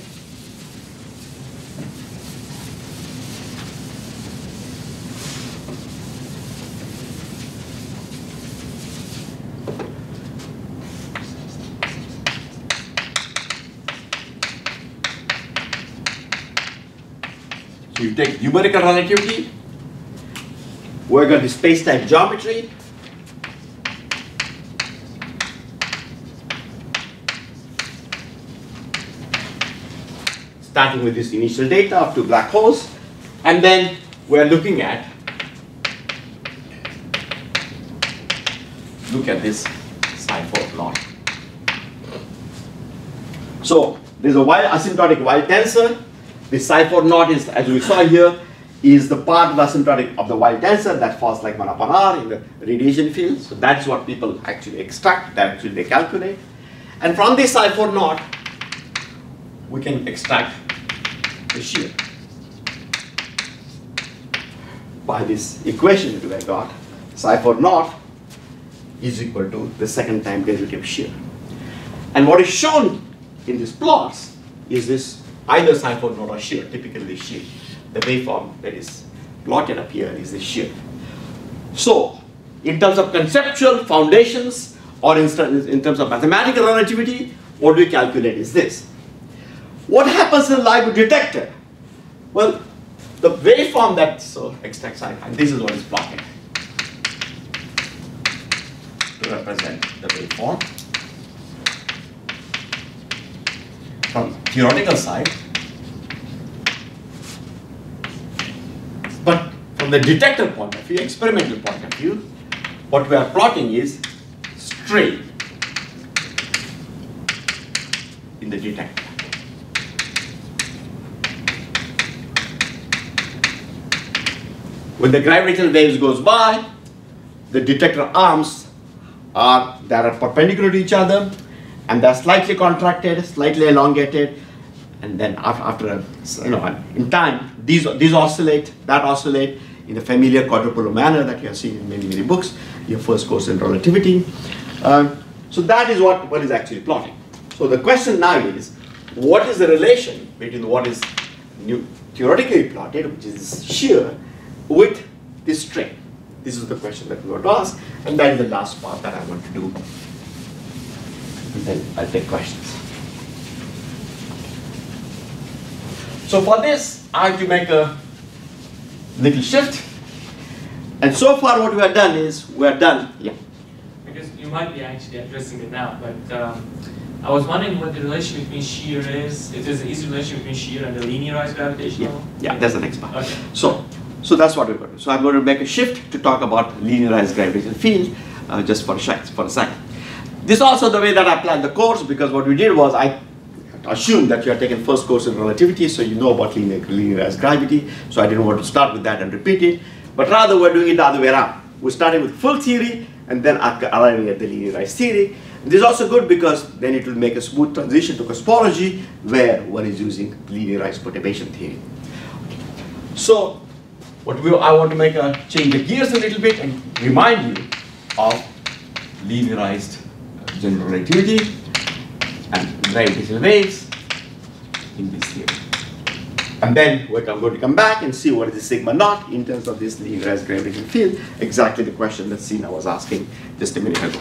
So you take numerical relativity, we've got the space-time geometry, starting with this initial data up to black holes, and then we're looking at, look at this psi-4 plot. So there's a Weyl asymptotic Weyl tensor. This psi-4 naught is, as we saw here, is the part of the asymptotic of the Weyl tensor that falls like 1 upon r in the radiation field. So that's what people actually extract, that actually they calculate. And from this psi-4 naught, we can extract the shear by this equation that I got. Psi-4 naught is equal to the second time derivative of shear. And what is shown in these plots is this either psi-4 naught or shear, typically shear. The waveform that is plotted up here is the shear. So, in terms of conceptual foundations, or in terms of mathematical relativity, what we calculate is this. What happens in the LIGO detector? Well, the waveform that extracts and this is what is plotted to represent the waveform from theoretical side, but from the detector point of view, experimental point of view, what we are plotting is strain in the detector. When the gravitational waves goes by, the detector arms are that are perpendicular to each other, and they're slightly contracted, slightly elongated, and then after in time, these oscillate, that oscillate in the familiar quadrupolar manner that you have seen in many, many books, your first course in relativity. So that is what is actually plotting. So the question now is, what is the relation between what is theoretically plotted, which is shear, with this strain? This is the question that we want to ask, and that is the last part that I want to do. And then I'll take questions. So for this, I have to make a little shift. And so far what we have done is, yeah. Because you might be actually addressing it now, but I was wondering what the relation between shear is. If there's an easy relation between shear and the linearized gravitational? Yeah, that's the next part. Okay. So that's what we're going to do. So I'm going to make a shift to talk about linearized gravitational field, just for a second. This is also the way that I planned the course, because what we did was I assumed that you had taken first course in relativity, so you know about linearized gravity, so I didn't want to start with that and repeat it, but rather we're doing it the other way around. We're starting with full theory and then arriving at the linearized theory. This is also good because then it will make a smooth transition to cosmology, where one is using linearized perturbation theory. So I want to make a change the gears a little bit and remind you of linearized general relativity and gravitational waves in this theory. And then I'm going to come back and see what is the sigma naught in terms of this linearized gravitational field, exactly the question that Sina was asking just a minute ago.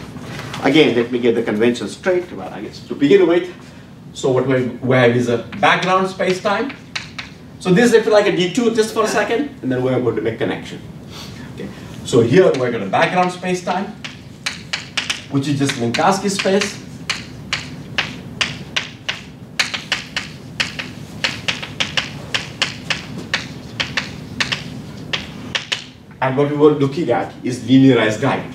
Again, let me get the convention straight, well, I guess, to begin with. So what we have is a background space-time. So this is, if you like, a detour just for a second, and then we're going to make connection. Okay. So here we're going to background space-time, which is just Minkowski space. And what we were looking at is linearized gravity.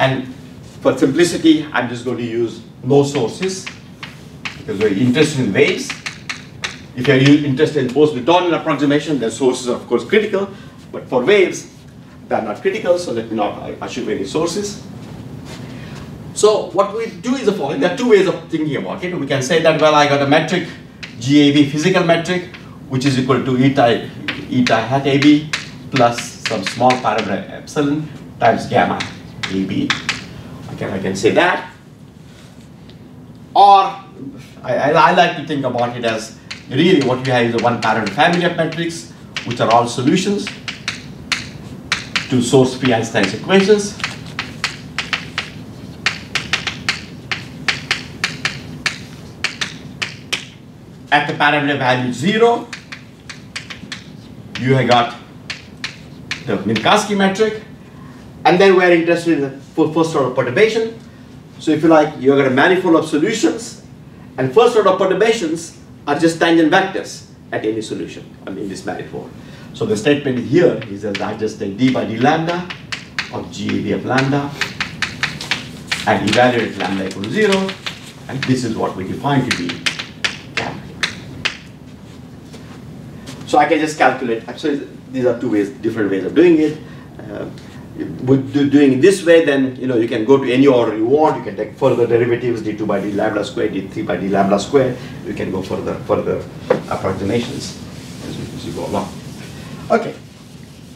And for simplicity, I'm just going to use no sources, because we're interested in waves. If you're interested in post-Newtonian approximation, then sources are, of course, critical. But for waves, they're not critical, so let me not assume any sources. So what we do is the following. There are two ways of thinking about it. We can say that, well, I got a metric, GAB, physical metric, which is equal to eta hat AB plus some small parameter epsilon times gamma AB. Okay, I can say that. Or I like to think about it as, really what we have is a one parameter family of metrics, which are all solutions to source free Einstein's equations. At the parameter value 0, you have got the Minkowski metric, and then we're interested in the first order perturbation. So if you like, you've got a manifold of solutions, and first order perturbations are just tangent vectors at any solution in this manifold. So the statement here is that I just take d by d lambda of GAB of lambda and evaluate lambda equal to 0, and this is what we define to be. So I can just calculate. So these are two ways, different ways of doing it. With doing it this way, then you can go to any order you want. You can take further derivatives, d2 by d lambda squared, d3 by d lambda squared. You can go further approximations as you go along. Okay.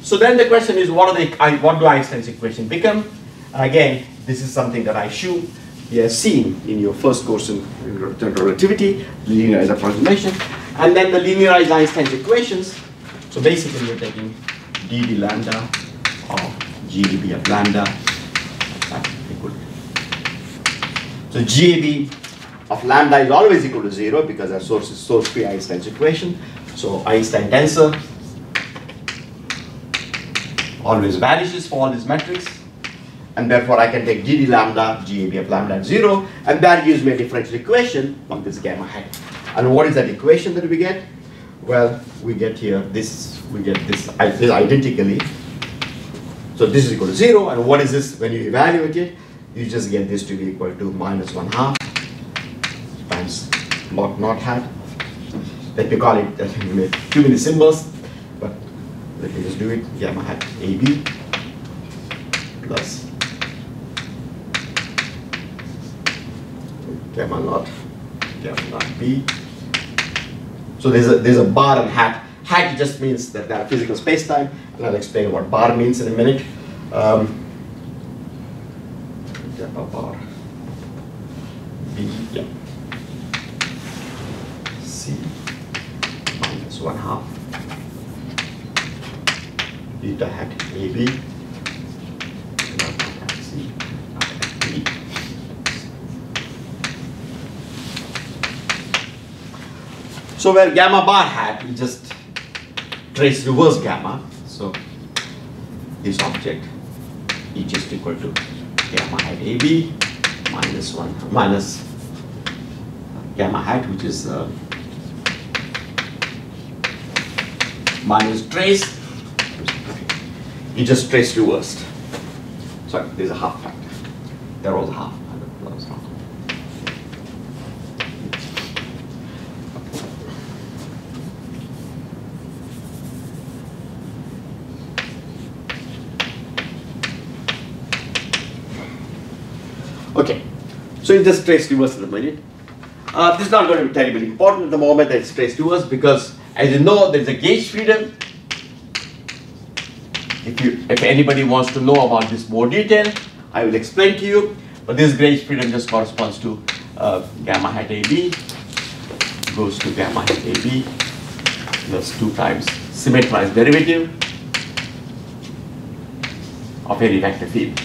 So then the question is, what do Einstein's equation become? And again, this is something that I assume you have seen in your first course in general relativity, linearized approximation. And then the linearized Einstein's equations. So basically, we're taking dB lambda of GAB of lambda. So GAB of lambda is always equal to 0 because our source is source free Einstein's equation. So Einstein tensor always vanishes for all these metrics. And therefore, I can take dD lambda, GAB of lambda at 0. And that gives me a differential equation on this gamma hat. And what is that equation that we get? Well, we get here this, we get this identically. So this is equal to 0, and what is this? When you evaluate it, you just get this to be equal to minus 1/2 times log not hat. Let me call it, too many symbols, but let me just do it, gamma hat AB plus gamma naught B. So there's a bar and hat. Hat just means that there are physical space-time, and I'll explain what bar means in a minute. Gamma bar B, yeah. C minus 1/2 beta hat AB. So where gamma bar hat, we just trace reverse gamma. So this object is just equal to gamma hat AB minus 1 minus gamma hat, which is minus trace. You just trace reversed. Sorry, there's a half factor. There was a half. So you just trace reverse in a minute. This is not going to be terribly important at the moment that it's traced reverse, because as you know there is a gauge freedom. If anybody wants to know about this more detail, I will explain to you. But this gauge freedom just corresponds to gamma hat AB goes to gamma hat AB plus 2 times symmetrized derivative of any vector field.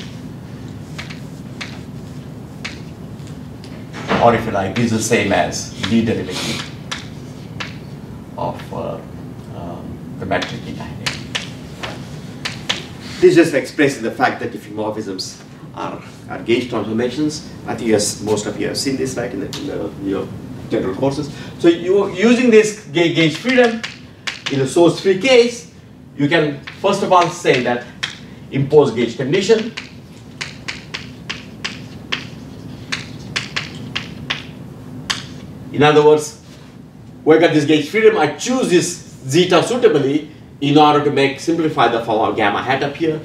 Or if you like, this is the same as d derivative of the metric in hand. This just expresses the fact that diffeomorphisms are gauge transformations. I think yes, most of you have seen this, right, in your general courses. So you using this gauge freedom in a source free case, you can first of all say that impose gauge condition. In other words, when I got this gauge freedom, I choose this zeta suitably in order to simplify the form of gamma hat up here,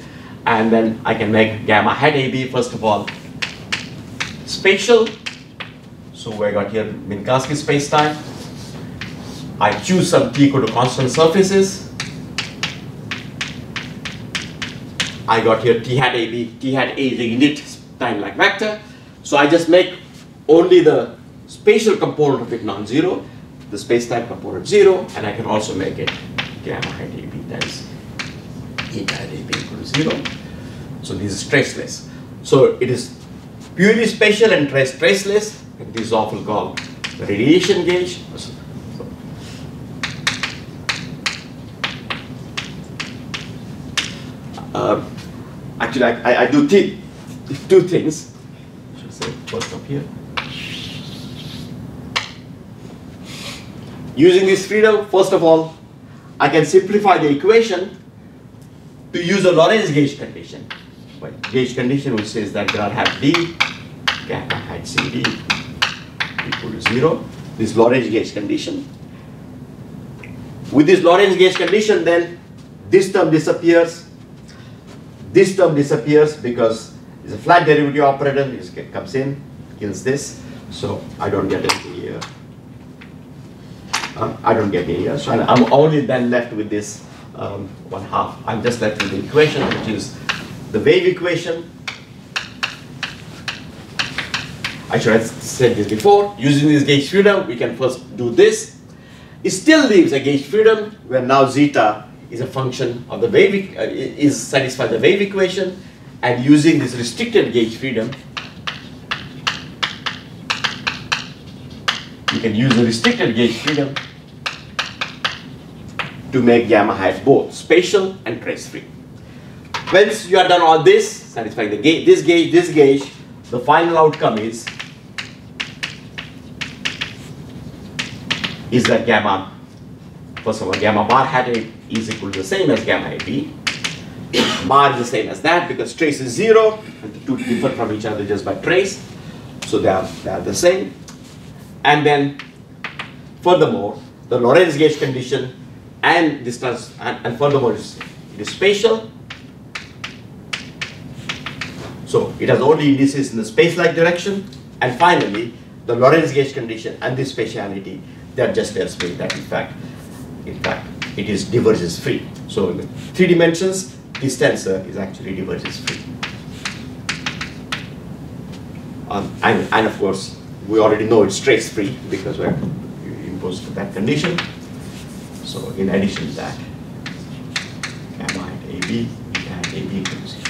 and then I can make gamma hat AB first of all spatial. So we got here Minkowski space-time. I choose some t equal to constant surfaces. I got here t hat AB, t hat A is a unit time-like vector. So I just make only the spatial component of it non-zero, the space-time component zero, and I can also make it gamma hat AB times eta hat AB equal to 0. So this is traceless. So it is purely spatial and traceless, and this is often called the radiation gauge. Actually, I do two things. I should say first up here. Using this freedom, first of all, I can simplify the equation to use a Lorentz gauge condition. But gauge condition which says that there are hat D, gamma hat CD equal to 0. This Lorentz gauge condition. With this Lorentz gauge condition, then this term disappears. This term disappears because it's a flat derivative operator. It comes in, kills this. So I don't get anything here. I don't get any, so I'm only then left with this 1/2. I'm just left with the equation, which is the wave equation. I should have said this before. Using this gauge freedom, we can first do this. It still leaves a gauge freedom where now zeta is a function of the wave, is satisfied the wave equation, and using this restricted gauge freedom, you can use the restricted gauge freedom to make gamma hat both spatial and trace free. Once you have done all this, satisfying the gauge, this gauge, the final outcome is that gamma, first of all, gamma bar hat A is equal to the same as gamma AB. Bar is the same as that because trace is 0 and the two differ from each other just by trace, so they are the same. And then, furthermore, the Lorentz gauge condition and distance, and furthermore, it is spatial. So it has only indices in the space-like direction. And finally, the Lorentz gauge condition and this spatiality, that just tells me that in fact, it is divergence free. So in the 3 dimensions, this tensor is actually divergence free. And of course, we already know it's trace free because we have imposed that condition. So in addition to that, gamma at AB, eta at AB equals 0.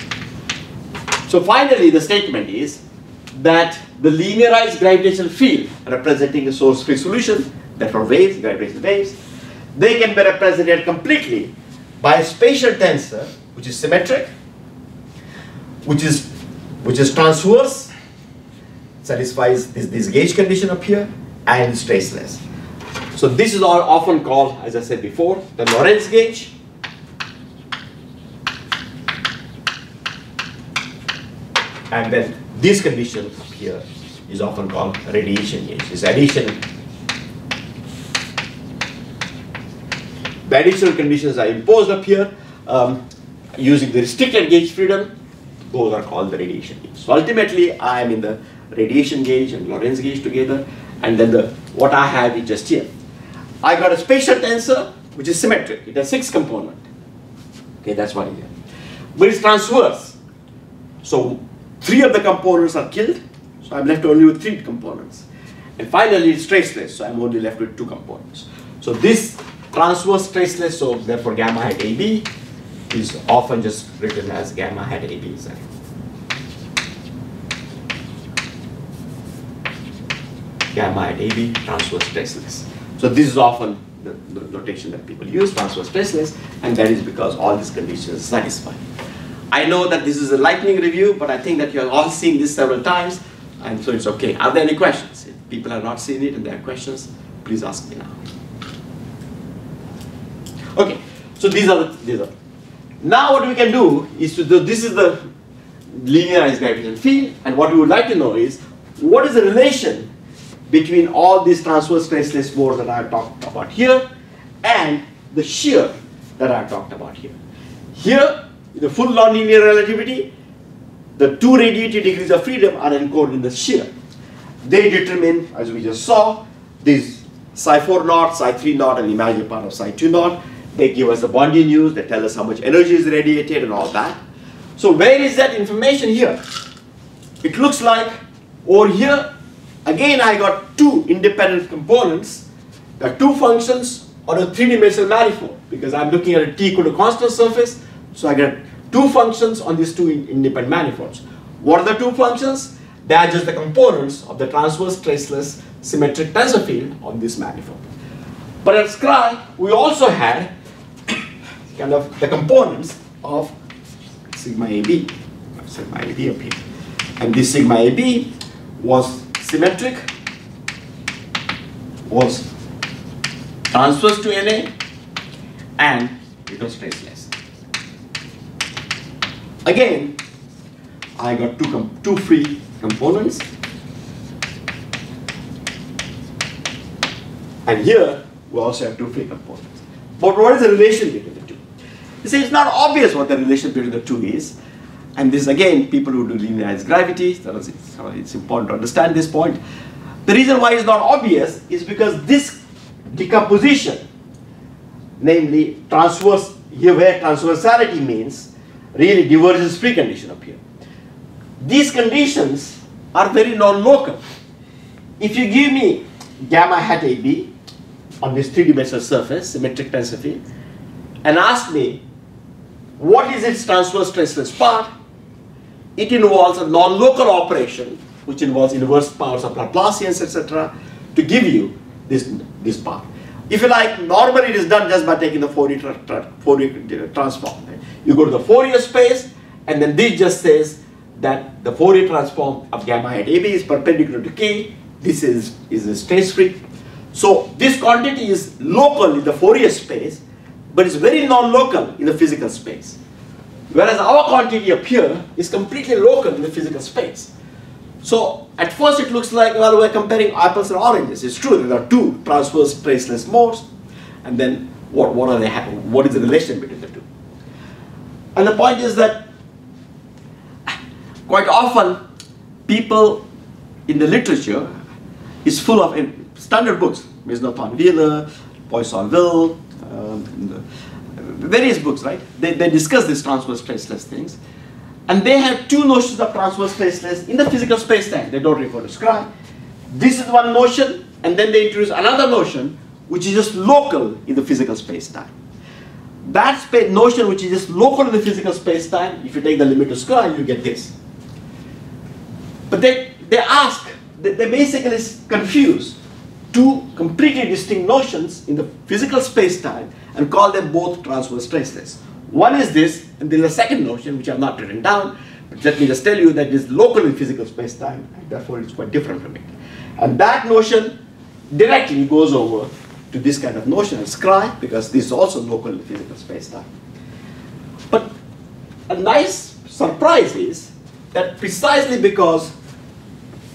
So finally, the statement is that the linearized gravitational field representing a source-free solution, that are waves, gravitational waves, they can be represented completely by a spatial tensor which is symmetric, which is transverse, satisfies this gauge condition up here, and is traceless. So this is all often called, as I said before, the Lorentz gauge. And then this condition up here is often called radiation gauge. This addition, the additional conditions are imposed up here using the restricted gauge freedom. Those are called the radiation gauge. So ultimately, I am in the radiation gauge and Lorentz gauge together, and then the what I have is just here. I got a spatial tensor which is symmetric. It has 6 components. Okay, that's what it is. But it's transverse. So 3 of the components are killed. So I'm left only with 3 components. And finally it's traceless. So I'm only left with 2 components. So this transverse traceless, so therefore gamma hat AB is often just written as gamma hat AB. Gamma hat AB, transverse traceless. So this is often the notation that people use, transverse traceless, and that is because all these conditions satisfy. I know that this is a lightning review, but I think that you have all seen this several times, and so it's okay. Are there any questions? If people have not seen it and there are questions, please ask me now. Okay, so these are these are. Now what we can do is to do, this is the linearized gravitational field, and what we would like to know is what is the relation between all these transverse traceless forces that I talked about here and the shear that I talked about here. Here, the full law linear relativity, the 2 radiated degrees of freedom are encoded in the shear. They determine, as we just saw, these psi 4 naught, psi 3 naught, and imaginary part of psi 2 naught. They give us the Bondi news, they tell us how much energy is radiated and all that. So where is that information here? It looks like over here, again, I got 2 independent components, the 2 functions on a 3-dimensional manifold, because I'm looking at a t equal to constant surface, so I get 2 functions on these 2 independent manifolds. What are the 2 functions? They are just the components of the transverse traceless symmetric tensor field on this manifold. But at Scri, we also had kind of the components of sigma AB, up here, and this sigma AB was symmetric, was transverse to LA, and it was traceless. Again, I got two free components, and here we also have 2 free components. But what is the relation between the 2? You see, it's not obvious what the relation between the 2 is. And this again, people who do linearized gravity, so it's important to understand this point. The reason why it's not obvious is because this decomposition, namely transverse, here where transversality means, really divergence free condition up here. These conditions are very non-local. If you give me gamma hat AB on this 3-dimensional surface, symmetric tensor field, and ask me what is its transverse traceless part, it involves a non-local operation, which involves inverse powers of Laplacians, etc., to give you this part. If you like, normally it is done just by taking the Fourier transform. Right? You go to the Fourier space, and then this just says that the Fourier transform of gamma hat AB is perpendicular to K. This is trace-free. So this quantity is local in the Fourier space, but it's very non-local in the physical space. Whereas our quantity up here is completely local in the physical space. So at first it looks like, well, we're comparing apples and oranges. It's true, there are 2 transverse traceless modes, and then what is the relation between the 2? And the point is that quite often people in the literature is full of standard books, Mesnathan-Wheeler, Poisson-Weyl, various books, right? They discuss these transverse traceless things, and they have 2 notions of transverse traceless in the physical space-time. They don't refer to Scri. This is one notion, and then they introduce another notion which is just local in the physical space-time. That notion which is just local in the physical space-time, if you take the limit to Scri, you get this. But they basically confuse 2 completely distinct notions in the physical space-time and call them both transverse traceless. One is this, and there is a second notion which I have not written down, but let me just tell you that it is local in physical space-time, and therefore it's quite different from it. And that notion directly goes over to this kind of notion of Scri, because this is also local in physical space-time. But a nice surprise is that precisely because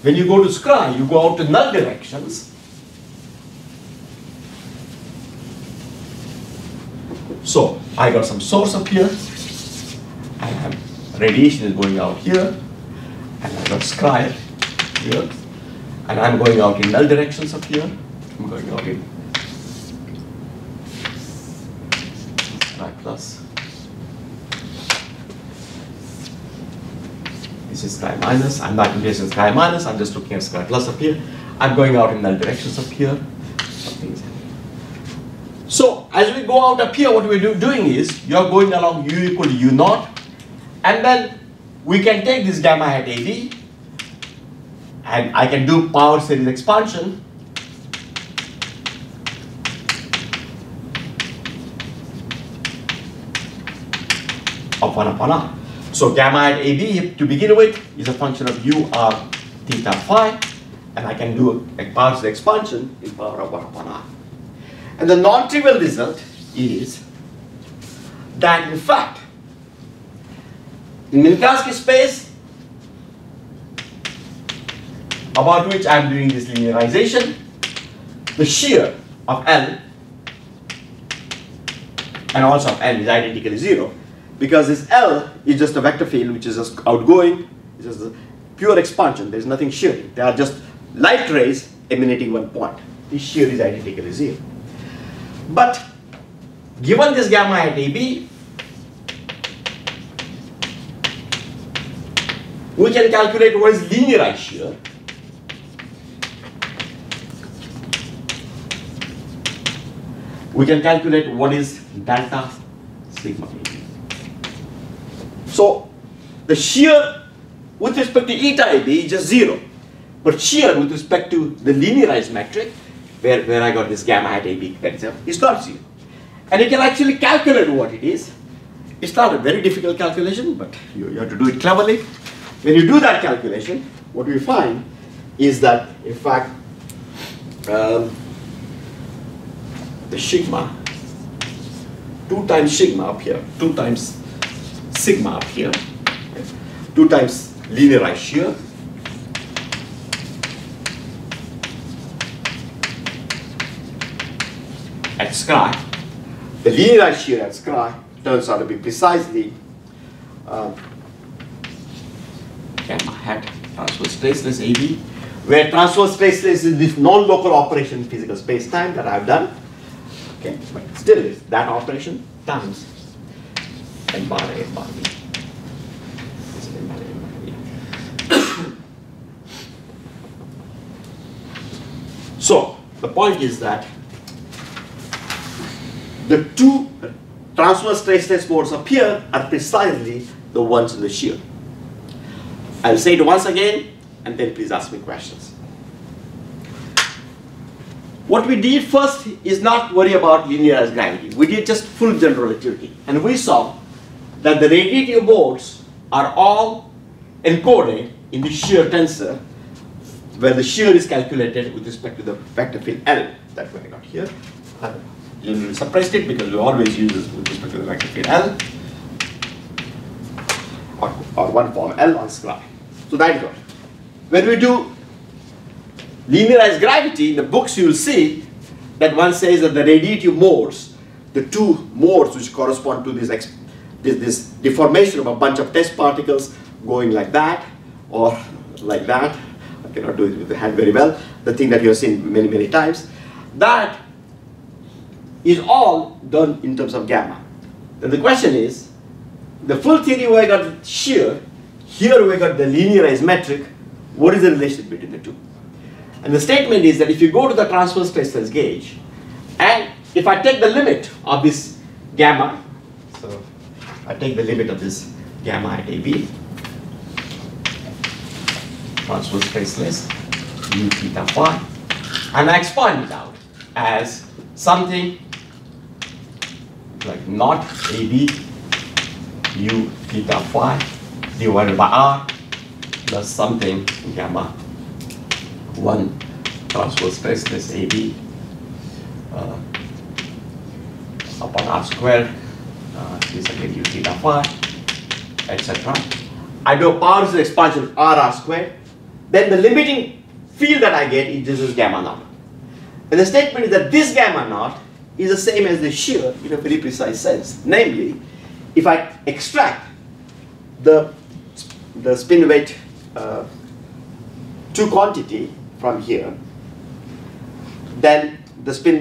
when you go to Scri, you go out to null directions, so I got some source up here, and radiation is going out here, and I got Scri here, and I'm going out in null directions up here. I'm going out in plus. This is sky minus. I'm not interested in sky minus. I'm just looking at sky plus up here. I'm going out in null directions up here. So as we go out up here, what we're doing is you're going along u equal to u naught, and then we can take this gamma hat AD, and I can do power series expansion. Of 1 upon r. So gamma at AD to begin with is a function of u r theta phi, and I can do a power series expansion in power of 1 upon r. And the non-trivial result is that in fact in Minkowski space, about which I am doing this linearization, the shear of L and also of N is identically 0. Because this L is just a vector field which is just outgoing, it's just a pure expansion, there's nothing shearing. They are just light rays emanating one point. This shear is identically 0. But given this gamma at AB, we can calculate what is linearized shear. We can calculate what is delta sigma. So the shear with respect to eta AB is just 0. But shear with respect to the linearized metric, where I got this gamma hat AB itself, is not 0. And you can actually calculate what it is. It's not a very difficult calculation, but you have to do it cleverly. When you do that calculation, what we find is that, in fact, the sigma, 2 times sigma up here, 2 times sigma up here, 2 times linearized shear, at scry, the linearized shear at scry turns out to be precisely gamma hat transverse traceless AB, where transverse traceless is this non-local operation in physical space-time that I've done, okay, but still it's that operation times n bar A, n bar B. This is n bar A, n bar B. So the point is that the two transverse traceless modes up here are precisely the ones in the shear. I'll say it once again, and then please ask me questions. What we did first is not worry about linearized gravity. We did just full general relativity, and we saw that the radiative modes are all encoded in the shear tensor, where the shear is calculated with respect to the vector field L. That's what I got here. I usually suppressed it because we always use this with respect to the vector field L, or one form L on scry. So that is what. When we do linearized gravity, in the books you will see that one says that the radiative modes, the two modes which correspond to this deformation of a bunch of test particles going like that or like that. I cannot do it with the hand very well. The thing that you have seen many, many times. That is all done in terms of gamma. Then the question is, the full theory where I got shear, here we got the linearized metric, what is the relation between the two? And the statement is that if you go to the transverse traceless gauge, and if I take the limit of this gamma, so I take the limit of this gamma at AB, transverse traceless, u theta phi, and I expand it out as something like not AB u theta phi divided by r plus something gamma 1 transverse traceless AB upon r squared is again u theta phi, etc. I do a power series expansion of r squared, then the limiting field that I get is just gamma naught. And the statement is that this gamma naught is the same as the shear in a very precise sense. Namely, if I extract the spin weight to quantity from here, then the spin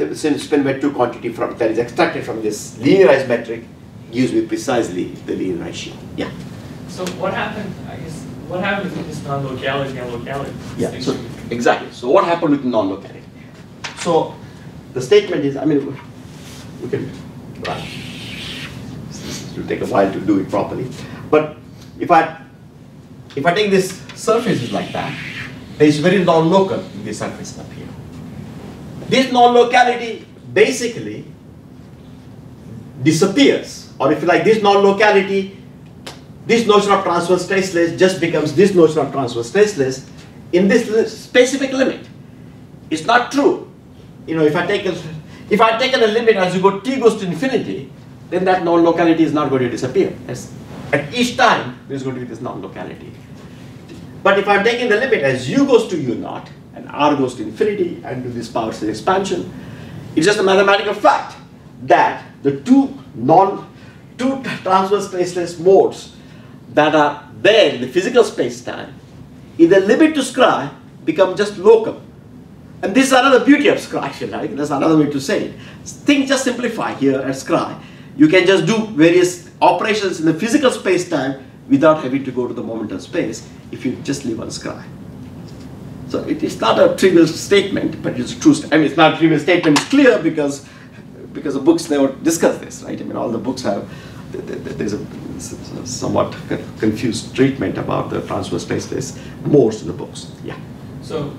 weight to quantity from that is extracted from this linearized metric gives me precisely the linear ratio. Yeah. So what happened? I guess what happened with this non-locality and locality? Yeah. So, exactly. So what happened with non-locality? So the statement is, I mean, we can run. It will take a while to do it properly, but if I take this surface is like that, there is very non-local in this surface up here. This non-locality basically disappears, or if you like, this non-locality, this notion of transverse traceless just becomes this notion of transverse traceless in this specific limit. It's not true. You know, if I take a limit as you go t goes to infinity, then that non-locality is not going to disappear. Yes. At each time, there's going to be this non-locality. But if I'm taking the limit as u goes to u0 and r goes to infinity and do this power series expansion, it's just a mathematical fact that the two transverse traceless modes that are there in the physical space-time in the limit to scry become just local. And this is another beauty of scry, actually, right? That's another way to say it. Things just simplify here at scry. You can just do various operations in the physical space-time without having to go to the momentum space if you just live on scry. So it is not a trivial statement, but it's true. I mean, it's not a trivial statement. It's clear because the books never discuss this, right? I mean, all the books have there's a somewhat confused treatment about the transverse space modes in the books. Yeah. So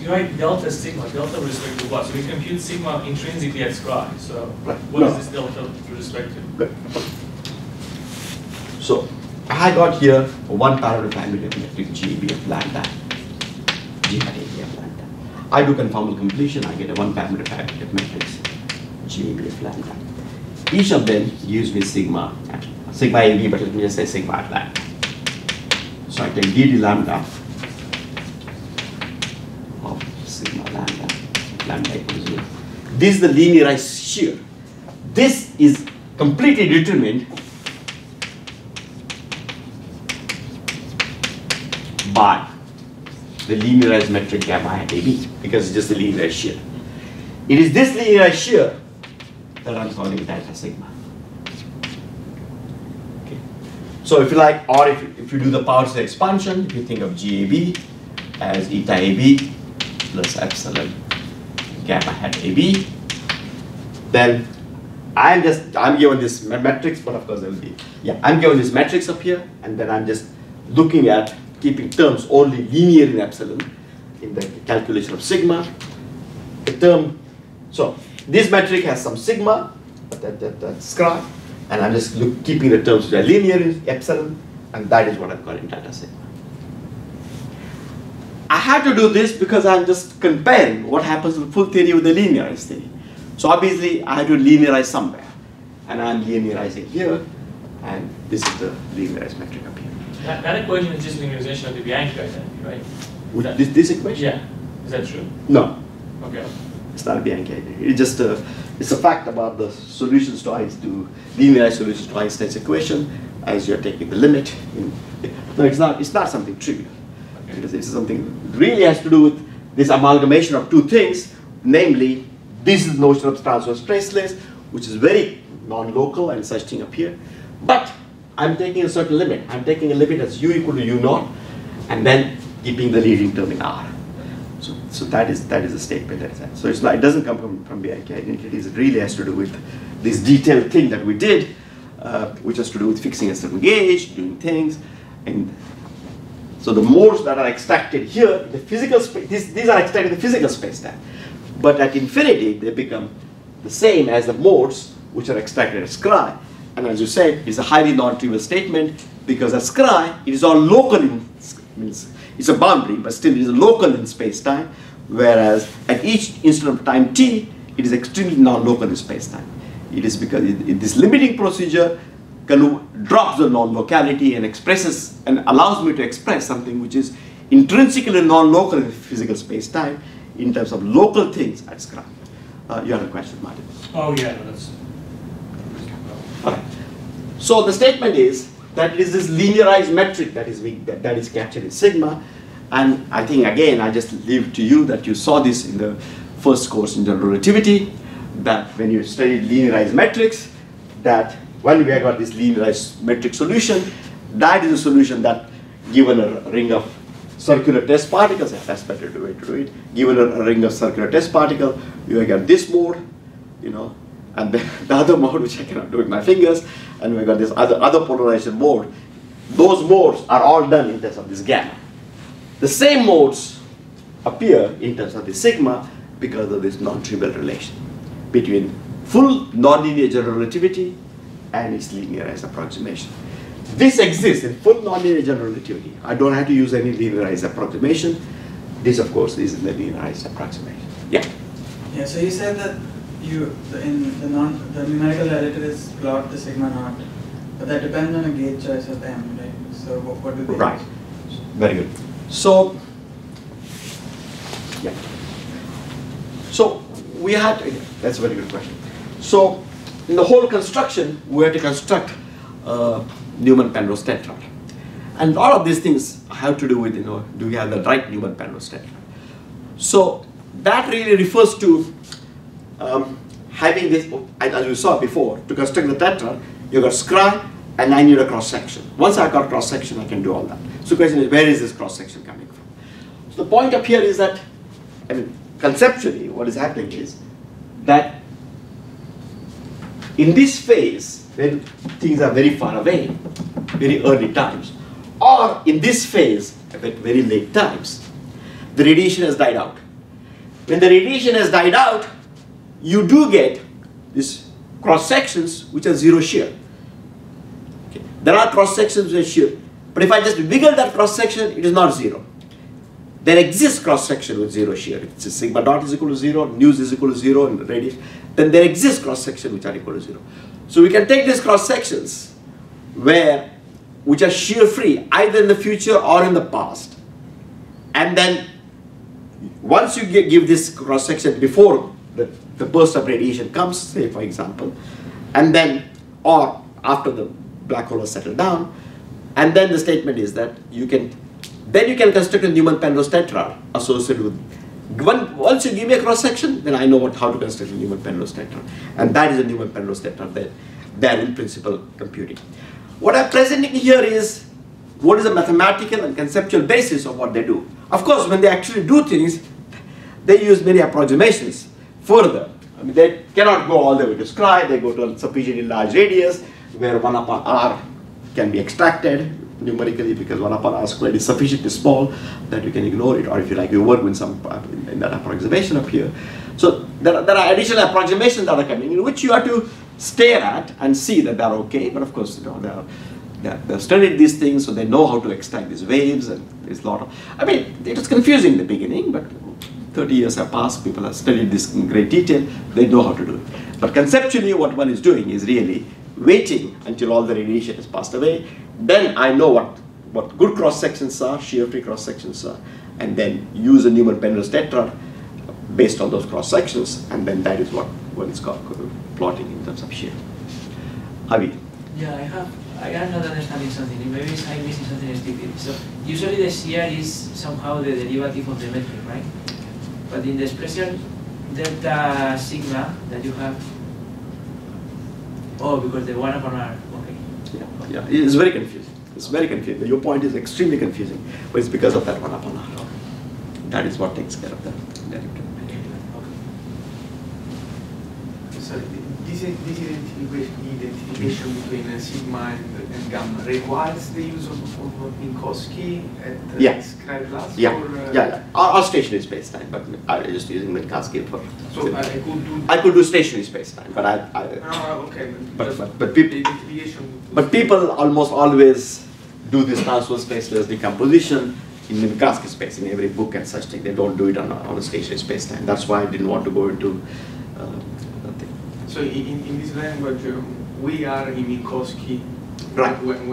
you write delta sigma. Delta with respect to what? So we compute sigma intrinsically at scry. So right. What is this delta with respect to? Right. So I got here one parallel parameter metric GBF lambda. GBF lambda. I do conformal completion. I get a one parameter parameter matrix GBF lambda. Each of them gives me sigma, sigma AB, but let me just say sigma at lambda. So I can DD lambda of sigma lambda, lambda equals 0. This is the linearized shear. This is completely determined by the linearized metric gamma hat AB, because it's just the linearized shear. It is this linearized shear that I'm calling delta sigma. Okay. So if you like, or if you do the power series expansion, if you think of GAB as eta AB plus epsilon gamma hat AB, then I'm given this matrix, but of course there will be, yeah, I'm given this matrix up here, and then I'm just looking at keeping terms only linear in epsilon in the calculation of sigma. The term, so this metric has some sigma, that's scry, and I'm just keeping the terms which are linear in epsilon, and that is what I'm calling delta sigma. I had to do this because I'm just comparing what happens in full theory with the linearized theory. So obviously I had to linearize somewhere, and I'm linearizing here, and this is the linearized metric up here. That equation is just linearization of the Bianchi identity, right? With this equation? Yeah. Is that true? No. Okay. It's not a Bianchi identity. It's just a fact about the solutions to linearized solutions to Einstein's equation as you're taking the limit. No, it's not something trivial. Okay. It's something that really has to do with this amalgamation of two things, namely, this is the notion of transverse traceless, which is very non-local and such thing up here, but I'm taking a certain limit. I'm taking a limit as u equal to u0, and then keeping the leading term in r. So that is the statement that is that. So it's not, it doesn't come from Bianchi identity. It really has to do with this detailed thing that we did, which has to do with fixing a certain gauge, doing things, and so the modes that are extracted here, the physical space. These are extracted in the physical space-time, but at infinity they become the same as the modes which are extracted at scry. And as you said, it's a highly non-trivial statement because at scry, it is all local in, means it's a boundary, but still it is local in space-time, whereas at each instant of time t, it is extremely non-local in space-time. It is because this limiting procedure drops the non-locality and expresses and allows me to express something which is intrinsically non-local in physical space-time in terms of local things at scry. You have a question, Martin? Oh, yeah, that's... Right. So the statement is that it is this linearized metric that is captured in sigma, And I think, again, I just leave to you that you saw this in the first course in general relativity, that when you studied linearized matrix, that when we have got this linearized matrix solution, that is a solution that, given a ring of circular test particles, that's better way to do it, given a ring of circular test particle, you have got this mode, you know, and the other mode, which I cannot do with my fingers, and we got this other polarization mode. Those modes are all done in terms of this gamma. The same modes appear in terms of the sigma because of this non-trivial relation between full nonlinear general relativity and its linearized approximation. This exists in full nonlinear general relativity. I don't have to use any linearized approximation. This, of course, is the linearized approximation. Yeah. Yeah. So you said that the numerical relative is plot the sigma naught, but that depends on a gate choice of m, right? So what do they? Right. Use? Very good. So, yeah. So we had that's a very good question. So in the whole construction, we had to construct Newman-Penrose tetrad, and all of these things have to do with, you know, do we have the right Newman-Penrose tetrad? So that really refers to having this, as we saw before, to construct the tetrad, you got scry, and I need a cross-section. Once I got cross-section, I can do all that. So the question is, where is this cross-section coming from? So the point up here is that, I mean, conceptually, what is happening is that in this phase, when things are very far away, very early times, or in this phase, at very late times, the radiation has died out. When the radiation has died out, you do get these cross-sections which are zero shear. There are cross-sections which are shear. But if I just wiggle that cross-section, it is not zero. There exists cross-section with zero shear. If it's sigma dot is equal to zero, news is equal to zero, and radius, then there exists cross-section which are equal to zero. So we can take these cross-sections which are shear-free, either in the future or in the past. And then once you give this cross-section before the burst of radiation comes, say for example, and then, or after the black hole has settled down, and then the statement is that you can, then you can construct a Newman-Penrose tetrad associated with, once you give me a cross-section, then I know how to construct a Newman-Penrose tetrad. And that is a Newman-Penrose tetrad there in principle computing. What I'm presenting here is, what is the mathematical and conceptual basis of what they do. Of course, when they actually do things, they use many approximations further. I mean, they cannot go all the way to scry, they go to a sufficiently large radius, where 1 upon r can be extracted numerically because 1 upon r squared is sufficiently small that you can ignore it, or if you like, you work with some in that approximation up here. So there are additional approximations that are coming in which you have to stare at and see that they are okay, but of course, you know, they've studied these things, so they know how to extract these waves, and there's a lot of, I mean, it was confusing in the beginning, but 30 years have passed, people have studied this in great detail, they know how to do it. But conceptually, what one is doing is really waiting until all the radiation has passed away, then I know what good cross-sections are, shear-free cross-sections are, and then use a Newman-Penrose tetrad based on those cross-sections, and then that is what it's called plotting in terms of shear. Avi? Yeah, I am not understanding something, maybe I'm missing something stupid. So usually the shear is somehow the derivative of the metric, right? But in the expression delta sigma that you have, oh, because the 1 upon r, okay. Yeah, yeah, it's very confusing. It's very confusing. Your point is extremely confusing, but it's because of that 1 upon r. Okay. That is what takes care of that derivative. Okay. So this identification between sigma and gamma requires the use of Minkowski at scry plus? Yeah, or, Our station is space-time, but I'm just using Minkowski for... So I could do stationary space-time, but okay. But people almost always do this transverse spaceless decomposition in Minkowski space, in every book and such thing. They don't do it on a stationary space-time. That's why I didn't want to go into... So in this language, we are in Minkowski, right? When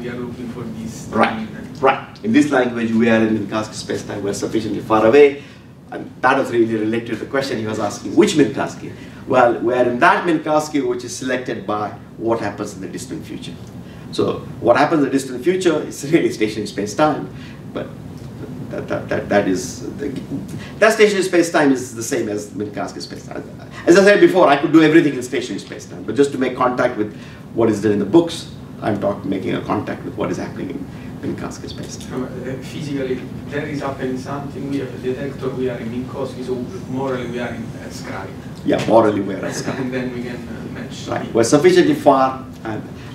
we are looking for this. Right, right. In this language, we are in Minkowski space-time. We are sufficiently far away. And that was really related to the question he was asking, which Minkowski? Well, we are in that Minkowski which is selected by what happens in the distant future. So what happens in the distant future is really stationary space-time, but That stationary space-time is the same as Minkowski space-time. As I said before, I could do everything in stationary space-time, but just to make contact with what is there in the books, I'm making a contact with what is happening in Minkowski space-time. Physically, there is happening something. We have a detector. We are in Minkowski, so morally we are in Scry. Yeah, morally we are at Scry. And then we can match. Right. We're sufficiently far.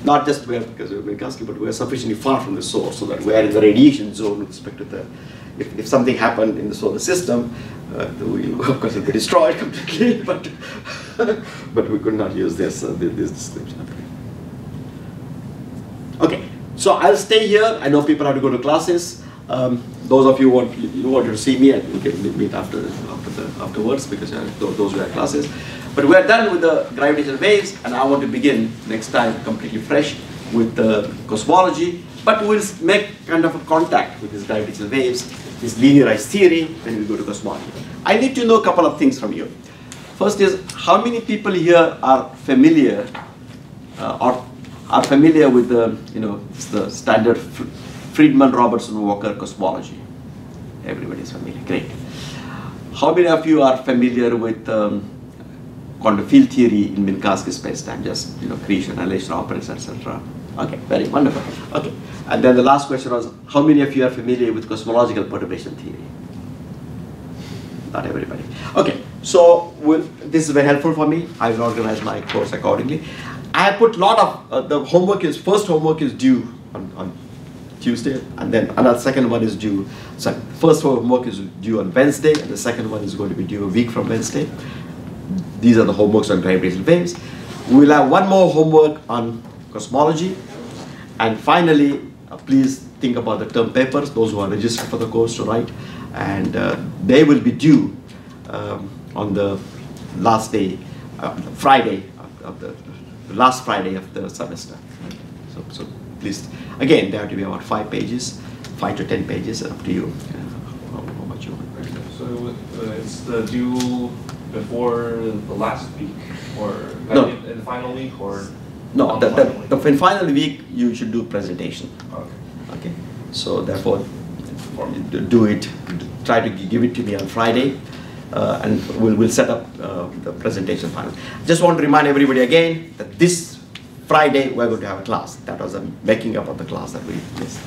Not just where, because we're Minkowski, but we're sufficiently far from the source so that we're in the radiation zone with respect to the, if something happened in the solar system, we, of course, it would be destroyed completely, but but we could not use this description. Okay, so I'll stay here. I know people have to go to classes. Those of you who want to see me, we can meet afterwards, because those were classes. But we are done with the gravitational waves, and I want to begin next time completely fresh with the cosmology. But we'll make kind of a contact with these gravitational waves, this linearized theory, when we go to cosmology. I need to know a couple of things from you. First is, how many people here are familiar with the the standard Friedman-Robertson-Walker cosmology? Everybody is familiar. Great. How many of you are familiar with quantum field theory in Minkowski space-time? Just creation, annihilation, operands, etc. Okay, very wonderful. Okay, and then the last question was, how many of you are familiar with cosmological perturbation theory? Not everybody. Okay, so this is very helpful for me. I will organize my course accordingly. I put a lot of the homework is due on Tuesday, and then another second one is due. So first homework is due on Wednesday, and the second one is going to be due a week from Wednesday. These are the homeworks on gravitational waves. We'll have one more homework on cosmology, and finally, please think about the term papers. Those who are registered for the course to write, and they will be due on the last day, Friday of the last Friday of the semester. So please, again, they have to be about 5 pages, 5 to 10 pages, up to you. How much you want. So it's the due before the last week, or like no. In the final week, or. No, in final week you should do presentation. Okay. Okay. So therefore, do it. Try to give it to me on Friday, and we'll set up the presentation final. Just want to remind everybody again that this Friday we're going to have a class. That was the making up of the class that we missed.